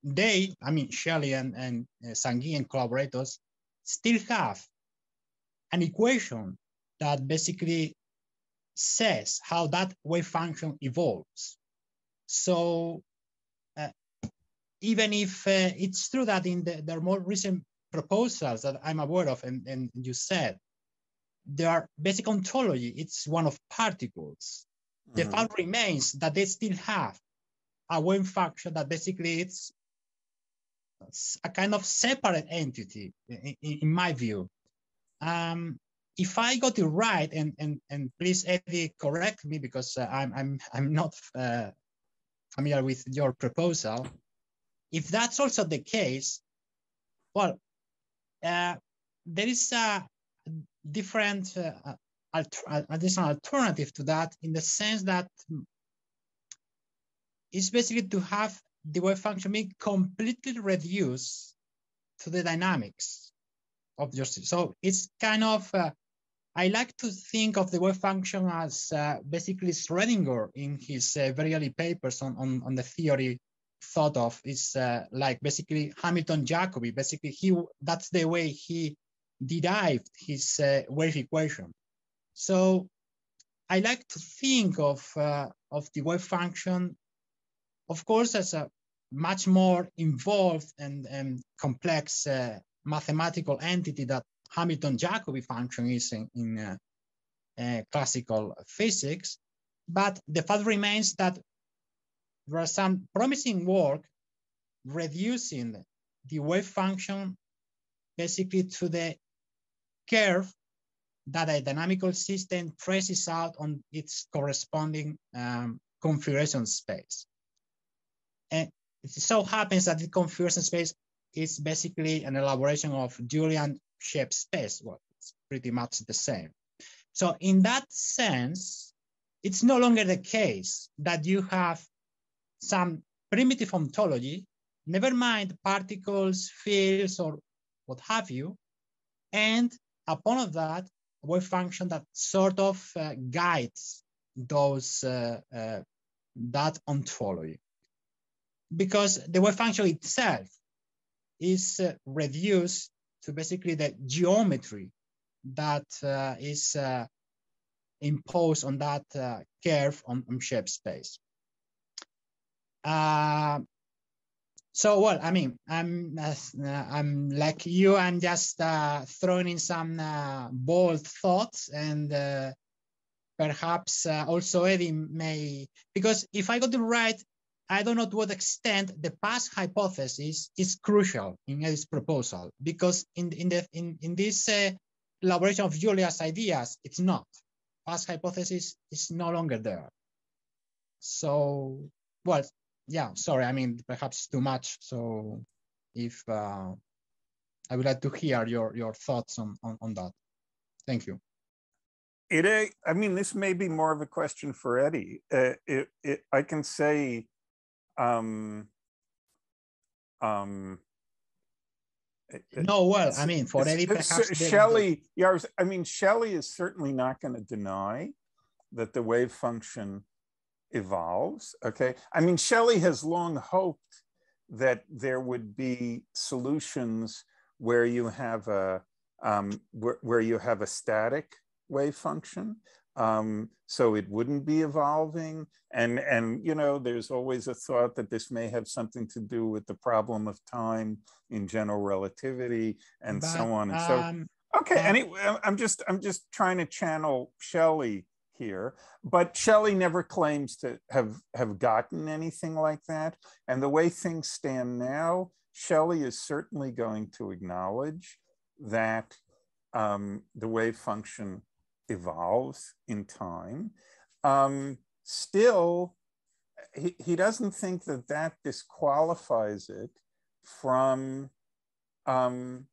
they, I mean, Shelley and, and uh, Sanghi and collaborators still have an equation that basically says how that wave function evolves. So, even if uh, it's true that in the, the more recent proposals that I'm aware of, and, and you said, their basic ontology, it's one of particles. Mm-hmm. The fact remains that they still have a wave function that basically it's a kind of separate entity, in, in my view. Um, if I got it right, and and and please Eddie correct me because uh, I'm I'm I'm not uh, familiar with your proposal. If that's also the case, well, uh, there is a different uh, alter additional alternative to that, in the sense that it's basically to have the wave function being completely reduced to the dynamics of your system. So it's kind of, uh, I like to think of the wave function as uh, basically Schrödinger in his uh, very early papers on, on, on the theory thought of is uh, like basically Hamilton-Jacobi. Basically, he that's the way he derived his uh, wave equation. So I like to think of uh, of the wave function, of course, as a much more involved and and complex uh, mathematical entity that Hamilton-Jacobi function is in, in uh, uh, classical physics. But the fact remains that there are some promising work reducing the wave function basically to the curve that a dynamical system traces out on its corresponding um, configuration space. And it so happens that the configuration space is basically an elaboration of Julian shape space. Well, it's pretty much the same. So in that sense, it's no longer the case that you have some primitive ontology, never mind particles, fields, or what have you, and upon that, a wave function that sort of uh, guides those uh, uh, that ontology, because the wave function itself is uh, reduced to basically the geometry that uh, is uh, imposed on that uh, curve on, on shape space. Uh, so, well, I mean, I'm uh, I'm like you. I'm just uh, throwing in some uh, bold thoughts, and uh, perhaps uh, also Eddie may, because if I got it right, I don't know to what extent the past hypothesis is crucial in Eddie's proposal, because in in the in in this uh, elaboration of Julia's ideas, it's not. Past hypothesis is no longer there. So, well. Yeah, sorry, I mean, perhaps too much. So if uh, I would like to hear your, your thoughts on, on, on that. Thank you. It, I mean, this may be more of a question for Eddie. Uh, it, it, I can say, um, um, no, well, I mean, for Eddie, perhaps Shelley, yeah, I mean, Shelley is certainly not going to deny that the wave function evolves, okay? I mean, Shelley has long hoped that there would be solutions where you have a, um, where, where you have a static wave function. Um, so it wouldn't be evolving. And, and, you know, there's always a thought that this may have something to do with the problem of time in general relativity and but, so on and um, so. Okay, um, anyway, I'm just, I'm just trying to channel Shelley here, but Shelley never claims to have, have gotten anything like that. And the way things stand now, Shelley is certainly going to acknowledge that um, the wave function evolves in time. Um, still, he, he doesn't think that that disqualifies it from, um,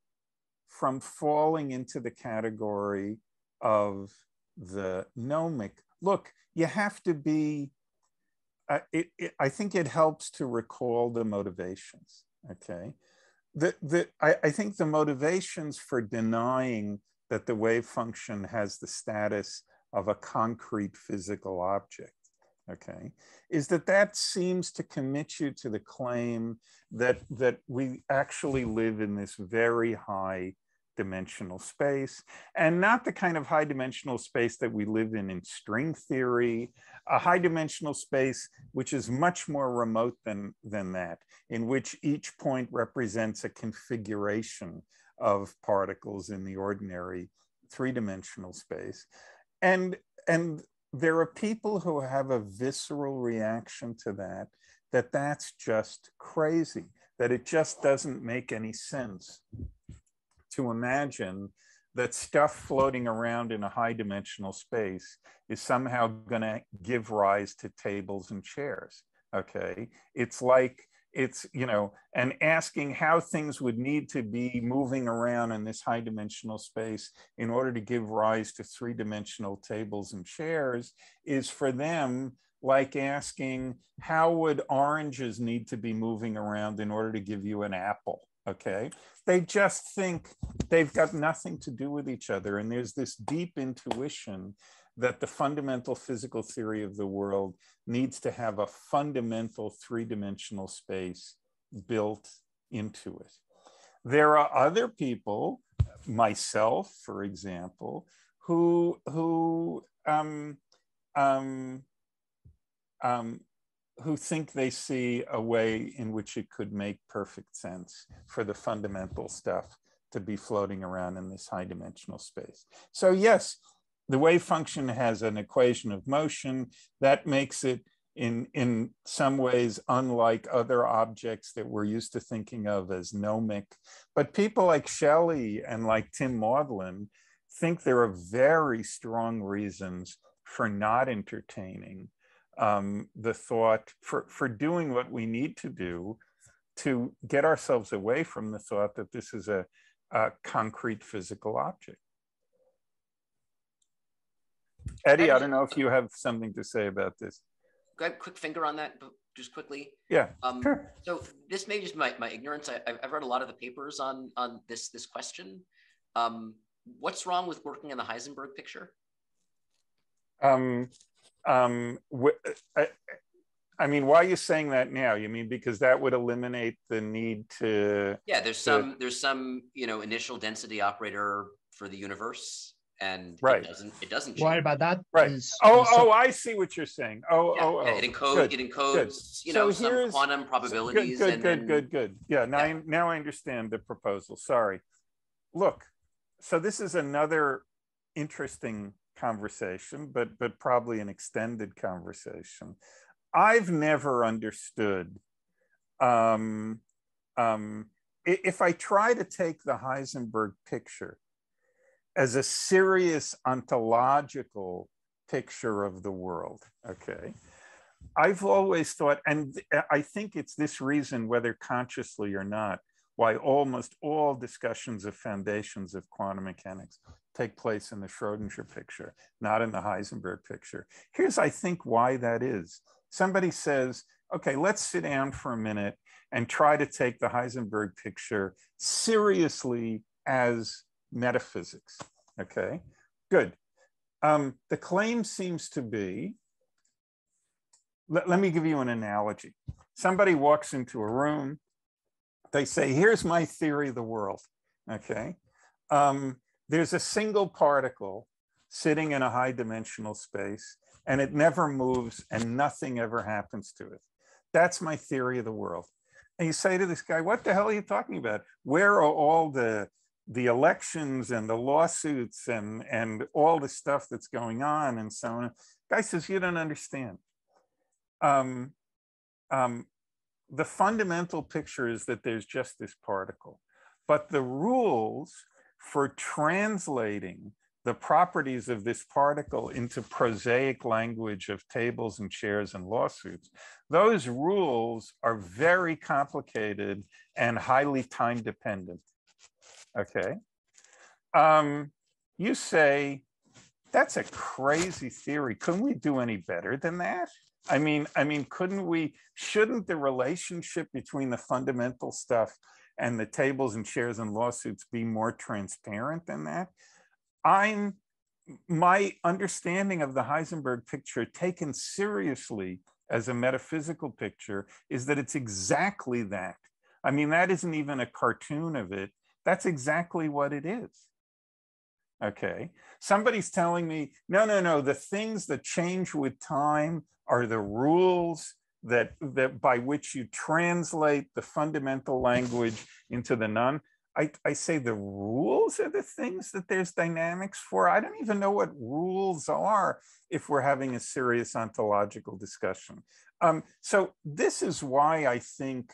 from falling into the category of the gnomic. Look, you have to be, uh, it, it, I think it helps to recall the motivations, okay? The, the, I, I think the motivations for denying that the wave function has the status of a concrete physical object, okay, is that that seems to commit you to the claim that, that we actually live in this very high dimensional space, and not the kind of high dimensional space that we live in in string theory, a high dimensional space which is much more remote than, than that, in which each point represents a configuration of particles in the ordinary three-dimensional space. And, and there are people who have a visceral reaction to that, that that's just crazy, that it just doesn't make any sense to imagine that stuff floating around in a high-dimensional space is somehow gonna give rise to tables and chairs, okay? It's like, It's, you know, and asking how things would need to be moving around in this high dimensional space in order to give rise to three dimensional tables and chairs is for them like asking how would oranges need to be moving around in order to give you an apple, okay? They just think they've got nothing to do with each other, and there's this deep intuition that the fundamental physical theory of the world needs to have a fundamental three-dimensional space built into it. There are other people, myself, for example, who, who, um, um, um, who think they see a way in which it could make perfect sense for the fundamental stuff to be floating around in this high-dimensional space. So yes, the wave function has an equation of motion that makes it in, in some ways unlike other objects that we're used to thinking of as gnomic. But people like Shelley and like Tim Maudlin think there are very strong reasons for not entertaining um, the thought, for, for doing what we need to do to get ourselves away from the thought that this is a, a concrete physical object. Eddie, I don't know if you have something to say about this. Got a quick finger on that, just quickly. Yeah. Um, sure. So this may just my my ignorance. I, I've read a lot of the papers on on this this question. Um, what's wrong with working in the Heisenberg picture? Um, um, I, I mean, why are you saying that now? You mean because that would eliminate the need to? Yeah, there's to, some there's some you know initial density operator for the universe. And right. it doesn't it doesn't change. Why about that? Right. Is, oh, is oh, I see what you're saying. Oh, yeah, oh, oh. It encodes good, it encodes, good. you know, so some quantum probabilities. Good, good, and good, then, good, good. Yeah, now, yeah. I, now I understand the proposal. Sorry. Look, so this is another interesting conversation, but but probably an extended conversation. I've never understood um, um, if I try to take the Heisenberg picture as a serious ontological picture of the world, okay? I've always thought, and I think it's this reason, whether consciously or not, why almost all discussions of foundations of quantum mechanics take place in the Schrodinger picture, not in the Heisenberg picture. Here's, I think, why that is. Somebody says, okay, let's sit down for a minute and try to take the Heisenberg picture seriously as metaphysics, okay? Good. Um, the claim seems to be, let, let me give you an analogy. Somebody walks into a room, they say, here's my theory of the world, okay? um, there's a single particle sitting in a high dimensional space, and it never moves and nothing ever happens to it. That's my theory of the world. And you say to this guy, what the hell are you talking about? Where are all the, the elections and the lawsuits and, and all the stuff that's going on and so on? Guy says, you don't understand. Um, um, the fundamental picture is that there's just this particle, but the rules for translating the properties of this particle into prosaic language of tables and chairs and lawsuits, those rules are very complicated and highly time dependent, okay? Um, you say, that's a crazy theory. Couldn't we do any better than that? I mean, I mean, couldn't we, shouldn't the relationship between the fundamental stuff and the tables and chairs and lawsuits be more transparent than that? I'm, my understanding of the Heisenberg picture, taken seriously as a metaphysical picture, is that it's exactly that. I mean, that isn't even a cartoon of it. That's exactly what it is. Okay, somebody's telling me, no, no, no, the things that change with time are the rules that, that by which you translate the fundamental language into the non. I, I say the rules are the things that there's dynamics for. I don't even know what rules are if we're having a serious ontological discussion. Um, so this is why I think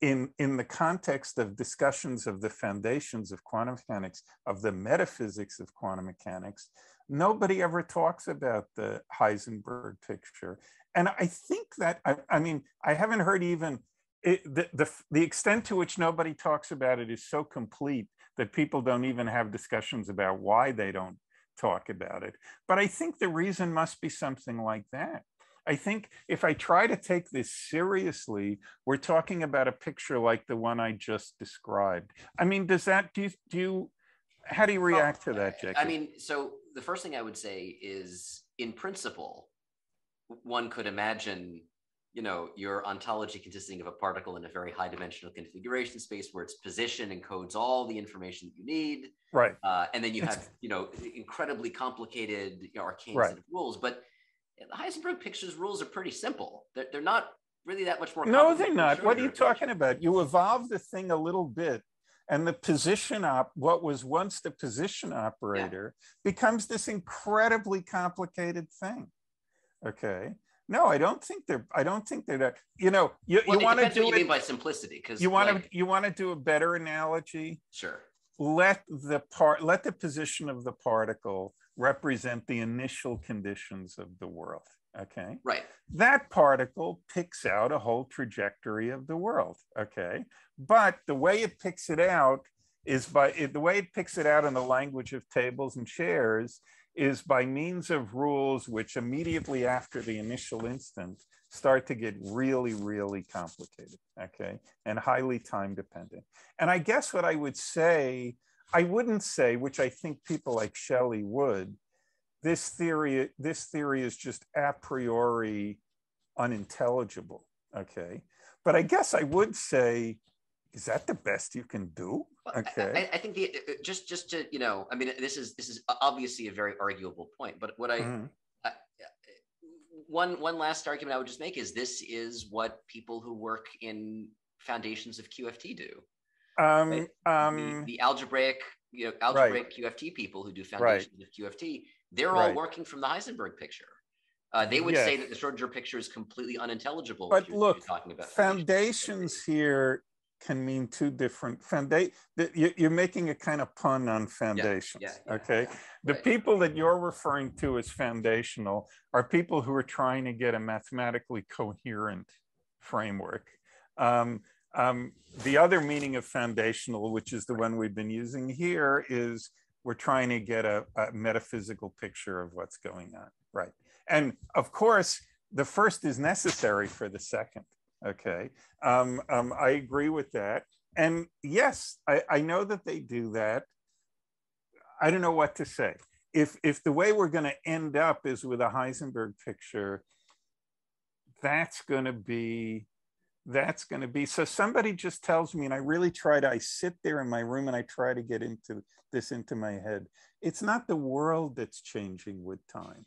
in, in the context of discussions of the foundations of quantum mechanics, of the metaphysics of quantum mechanics, nobody ever talks about the Heisenberg picture. And I think that, I, I mean, I haven't heard even It, the, the, the extent to which nobody talks about it is so complete that people don't even have discussions about why they don't talk about it. But I think the reason must be something like that. I think if I try to take this seriously, we're talking about a picture like the one I just described. I mean, does that, do you, do you how do you react well, to that, Jackie? I mean, so the first thing I would say is, in principle, one could imagine you know, your ontology consisting of a particle in a very high dimensional configuration space where its position encodes all the information that you need. Right. Uh, and then you have, you know, incredibly complicated, you know, arcane right. set of rules. But the Heisenberg picture's rules are pretty simple. They're, they're not really that much more complicated. No, they're not. What are you talking about? You evolve the thing a little bit, and the position op, what was once the position operator, yeah. becomes this incredibly complicated thing. Okay. No, I don't think they're. I don't think they're that. You know, you, well, you want to do what you it mean by simplicity, because you want to like, you want to do a better analogy. Sure. Let the part. Let the position of the particle represent the initial conditions of the world. Okay. Right. That particle picks out a whole trajectory of the world. Okay. But the way it picks it out is by it, the way it picks it out in the language of tables and chairs. Is by means of rules which immediately after the initial instant start to get really, really complicated, okay? And highly time dependent. And I guess what I would say, I wouldn't say, which I think people like Shelley would, this theory, this theory is just a priori unintelligible, okay? But I guess I would say, is that the best you can do? Okay. I, I, I think the, just just to you know, I mean, this is this is obviously a very arguable point. But what I, mm-hmm. I one one last argument I would just make is this is what people who work in foundations of Q F T do. Um, right? um, the, the algebraic you know, algebraic right. Q F T people who do foundations right. of Q F T, they're right. all working from the Heisenberg picture. Uh, they would yes. say that the Schrodinger picture is completely unintelligible. But if you're, look, if you're talking about foundations here. Can mean two different foundation. You're making a kind of pun on foundations, yeah, yeah, yeah, okay? Yeah, the right. people that you're referring to as foundational are people who are trying to get a mathematically coherent framework. Um, um, the other meaning of foundational, which is the one we've been using here, is we're trying to get a, a metaphysical picture of what's going on, right? And of course, the first is necessary for the second. Okay, um, um, I agree with that. And yes, I, I know that they do that. I don't know what to say. If, if the way we're gonna end up is with a Heisenberg picture, that's gonna be that's going to be. So somebody just tells me, and I really try to, I sit there in my room and I try to get into this into my head. It's not the world that's changing with time.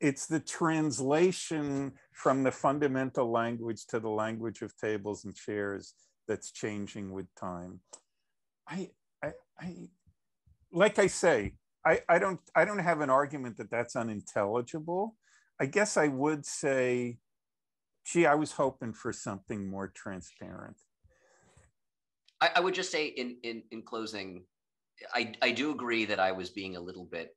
It's the translation from the fundamental language to the language of tables and chairs that's changing with time. I, I, I like I say, I, I don't, I don't have an argument that that's unintelligible. I guess I would say, gee, I was hoping for something more transparent. I, I would just say in, in, in closing, I, I do agree that I was being a little bit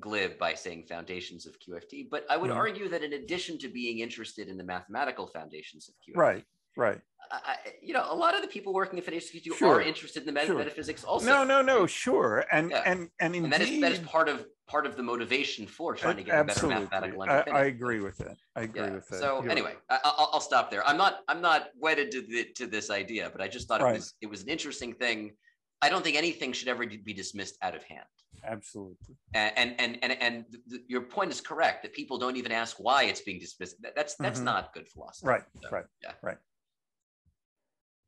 glib by saying foundations of Q F T, but I would yeah. argue that in addition to being interested in the mathematical foundations of Q F T, right, right, I, you know, a lot of the people working in foundations of Q F T sure. are interested in the sure. metaphysics also. No, no, no, sure, and yeah. and and, indeed, and that is that is part of part of the motivation for trying to get absolutely. a better mathematical understanding. I, I agree with that. I agree yeah. with that. So You're anyway, right. I, I'll, I'll stop there. I'm not I'm not wedded to the, to this idea, but I just thought right. it was it was an interesting thing. I don't think anything should ever be dismissed out of hand. Absolutely. And and and and the, your point is correct that people don't even ask why it's being dismissed. That's that's mm-hmm. not good philosophy. Right. So, right. Yeah. Right.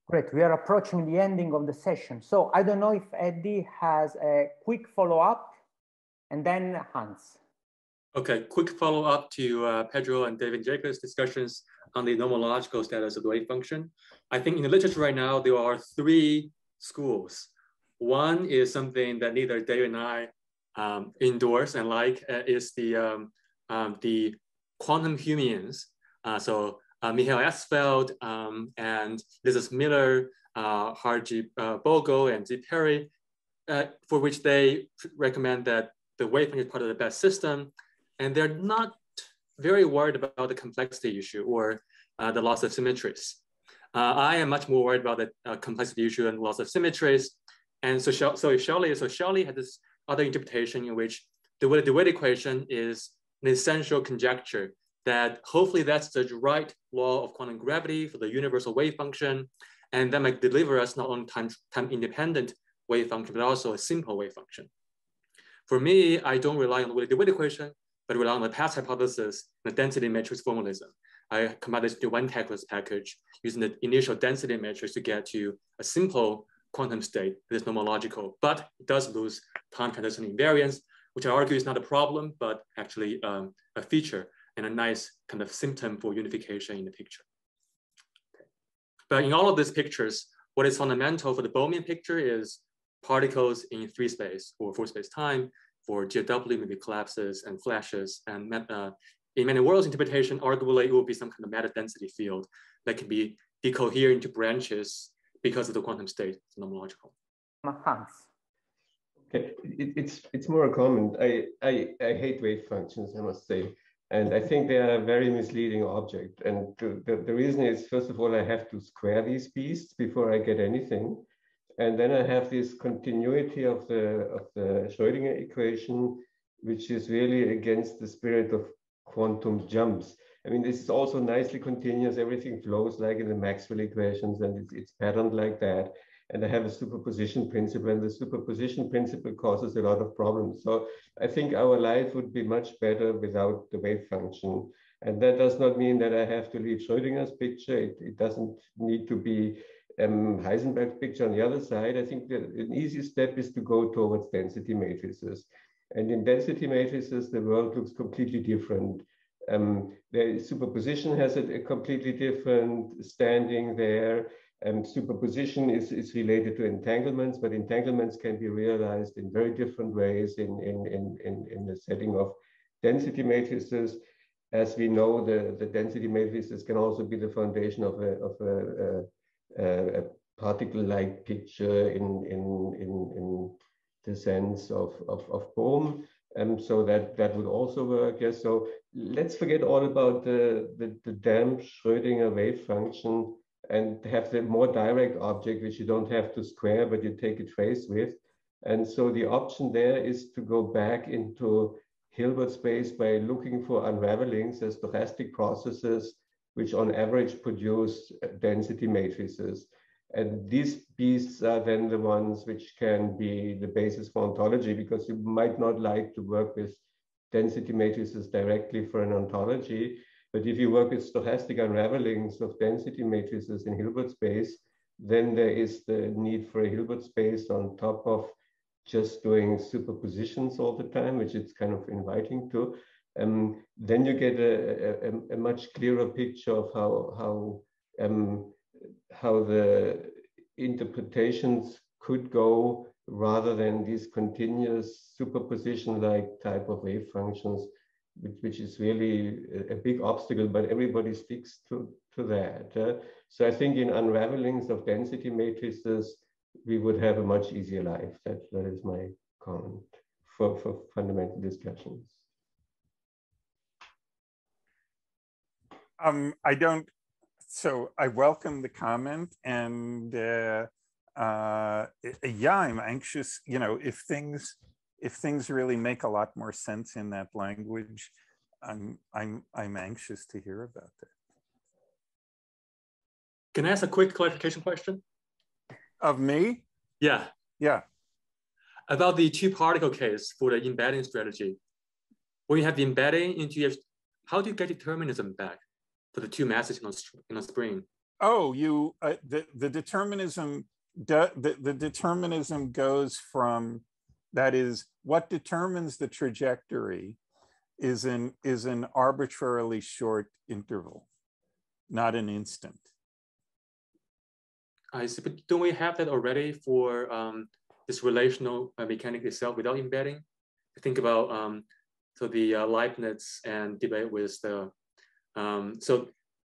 Great. We are approaching the ending of the session, so I don't know if Eddie has a quick follow up, and then Hans. Okay. Quick follow up to uh, Pedro and David Jacobs' discussions on the nomological status of the wave function. I think in the literature right now there are three schools. One is something that neither Dave and I um, endorse and like uh, is the um, um, the quantum humans. Uh, so uh, Michael Asfeld um, and Lizis Miller, uh, Harji uh, Bogle and Z. Perry, uh, for which they recommend that the wave function is part of the best system. And they're not very worried about the complexity issue or uh, the loss of symmetries. Uh, I am much more worried about the uh, complexity issue and loss of symmetries. And so, so Shelley, so Shelley had this other interpretation in which the Wheeler-DeWitt equation is an essential conjecture that hopefully that's the right law of quantum gravity for the universal wave function. And that might deliver us not only time, time independent wave function, but also a simple wave function. For me, I don't rely on the Wheeler-DeWitt equation, but rely on the past hypothesis and the density matrix formalism. I combine this to Wentaculus package using the initial density matrix to get to a simple quantum state that is nomological, but it does lose time transition invariance, which I argue is not a problem, but actually um, a feature and a nice kind of symptom for unification in the picture. Okay. But in all of these pictures, what is fundamental for the Bohmian picture is particles in three space or four space time for G R W, maybe collapses and flashes. And uh, in many worlds interpretation, arguably it will be some kind of meta density field that can be decoherent into branches because of the quantum state, it's nomological. Okay, it, it's it's more a comment. I, I I hate wave functions, I must say, and I think they are a very misleading object. And the, the, the reason is, first of all, I have to square these beasts before I get anything, and then I have this continuity of the of the Schrödinger equation, which is really against the spirit of quantum jumps. I mean, this is also nicely continuous. Everything flows like in the Maxwell equations, and it's, it's patterned like that. And I have a superposition principle, and the superposition principle causes a lot of problems. So I think our life would be much better without the wave function. And that does not mean that I have to leave Schrödinger's picture. It, it doesn't need to be um, Heisenberg's picture on the other side. I think that an easy step is to go towards density matrices. And in density matrices, the world looks completely different. Um, the superposition has a, a completely different standing there. And superposition is, is related to entanglements, but entanglements can be realized in very different ways in, in, in, in, in the setting of density matrices. As we know, the, the density matrices can also be the foundation of a, of a, a, a particle-like picture in, in, in, in the sense of, of, of Bohm. And so that, that would also work, yes. So let's forget all about the, the, the damn Schrödinger wave function and have the more direct object, which you don't have to square, but you take a trace with. And so the option there is to go back into Hilbert space by looking for unravelings as stochastic processes, which on average produce density matrices. And these beasts are then the ones which can be the basis for ontology, because you might not like to work with density matrices directly for an ontology. But if you work with stochastic unravelings of density matrices in Hilbert space, then there is the need for a Hilbert space on top of just doing superpositions all the time, which it's kind of inviting to. Um, then you get a, a, a much clearer picture of how, how, um, how the interpretations could go, rather than these continuous superposition-like type of wave functions, which, which is really a, a big obstacle, but everybody sticks to, to that. Uh, so I think in unravelings of density matrices, we would have a much easier life. That, that is my comment for, for fundamental discussions. Um, I don't, so I welcome the comment, and uh, uh, yeah, I'm anxious, you know, if things, if things really make a lot more sense in that language, I'm, I'm, I'm anxious to hear about that. Can I ask a quick clarification question? Of me? Yeah. Yeah. About the two particle case for the embedding strategy. When you have the embedding into your, how do you get determinism back for the two masses in a spring? Oh, you uh, the the determinism de the the determinism goes from, that is, what determines the trajectory is an is an arbitrarily short interval, not an instant. I see, but don't we have that already for um, this relational uh, mechanic itself without embedding? Think about um, so the uh, Leibniz and debate with the Um, so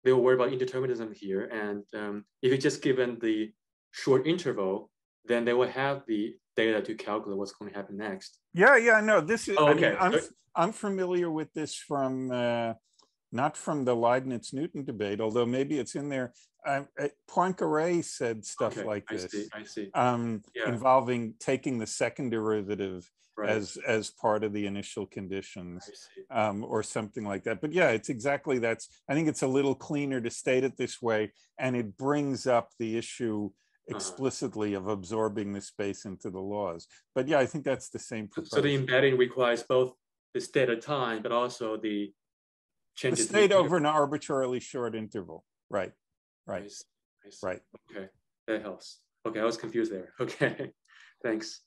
they were worried about indeterminism here, and um, if you just given the short interval, then they will have the data to calculate what's going to happen next. Yeah, yeah, no, this is, oh, okay. I mean, I'm, I'm familiar with this from, uh, not from the Leibniz-Newton debate, although maybe it's in there. Uh, Poincare said stuff okay, like this, I see, I see. Um, yeah. Involving taking the second derivative right. as as part of the initial conditions, um, or something like that. But yeah, it's exactly that's. I think it's a little cleaner to state it this way, and it brings up the issue explicitly uh-huh. of absorbing the space into the laws. But yeah, I think that's the same. Proposal. So the embedding requires both the state of time, but also the changes. The state over an arbitrarily short interval, right? Right. I see, I see. Right. Okay. That helps. Okay. I was confused there. Okay. Thanks.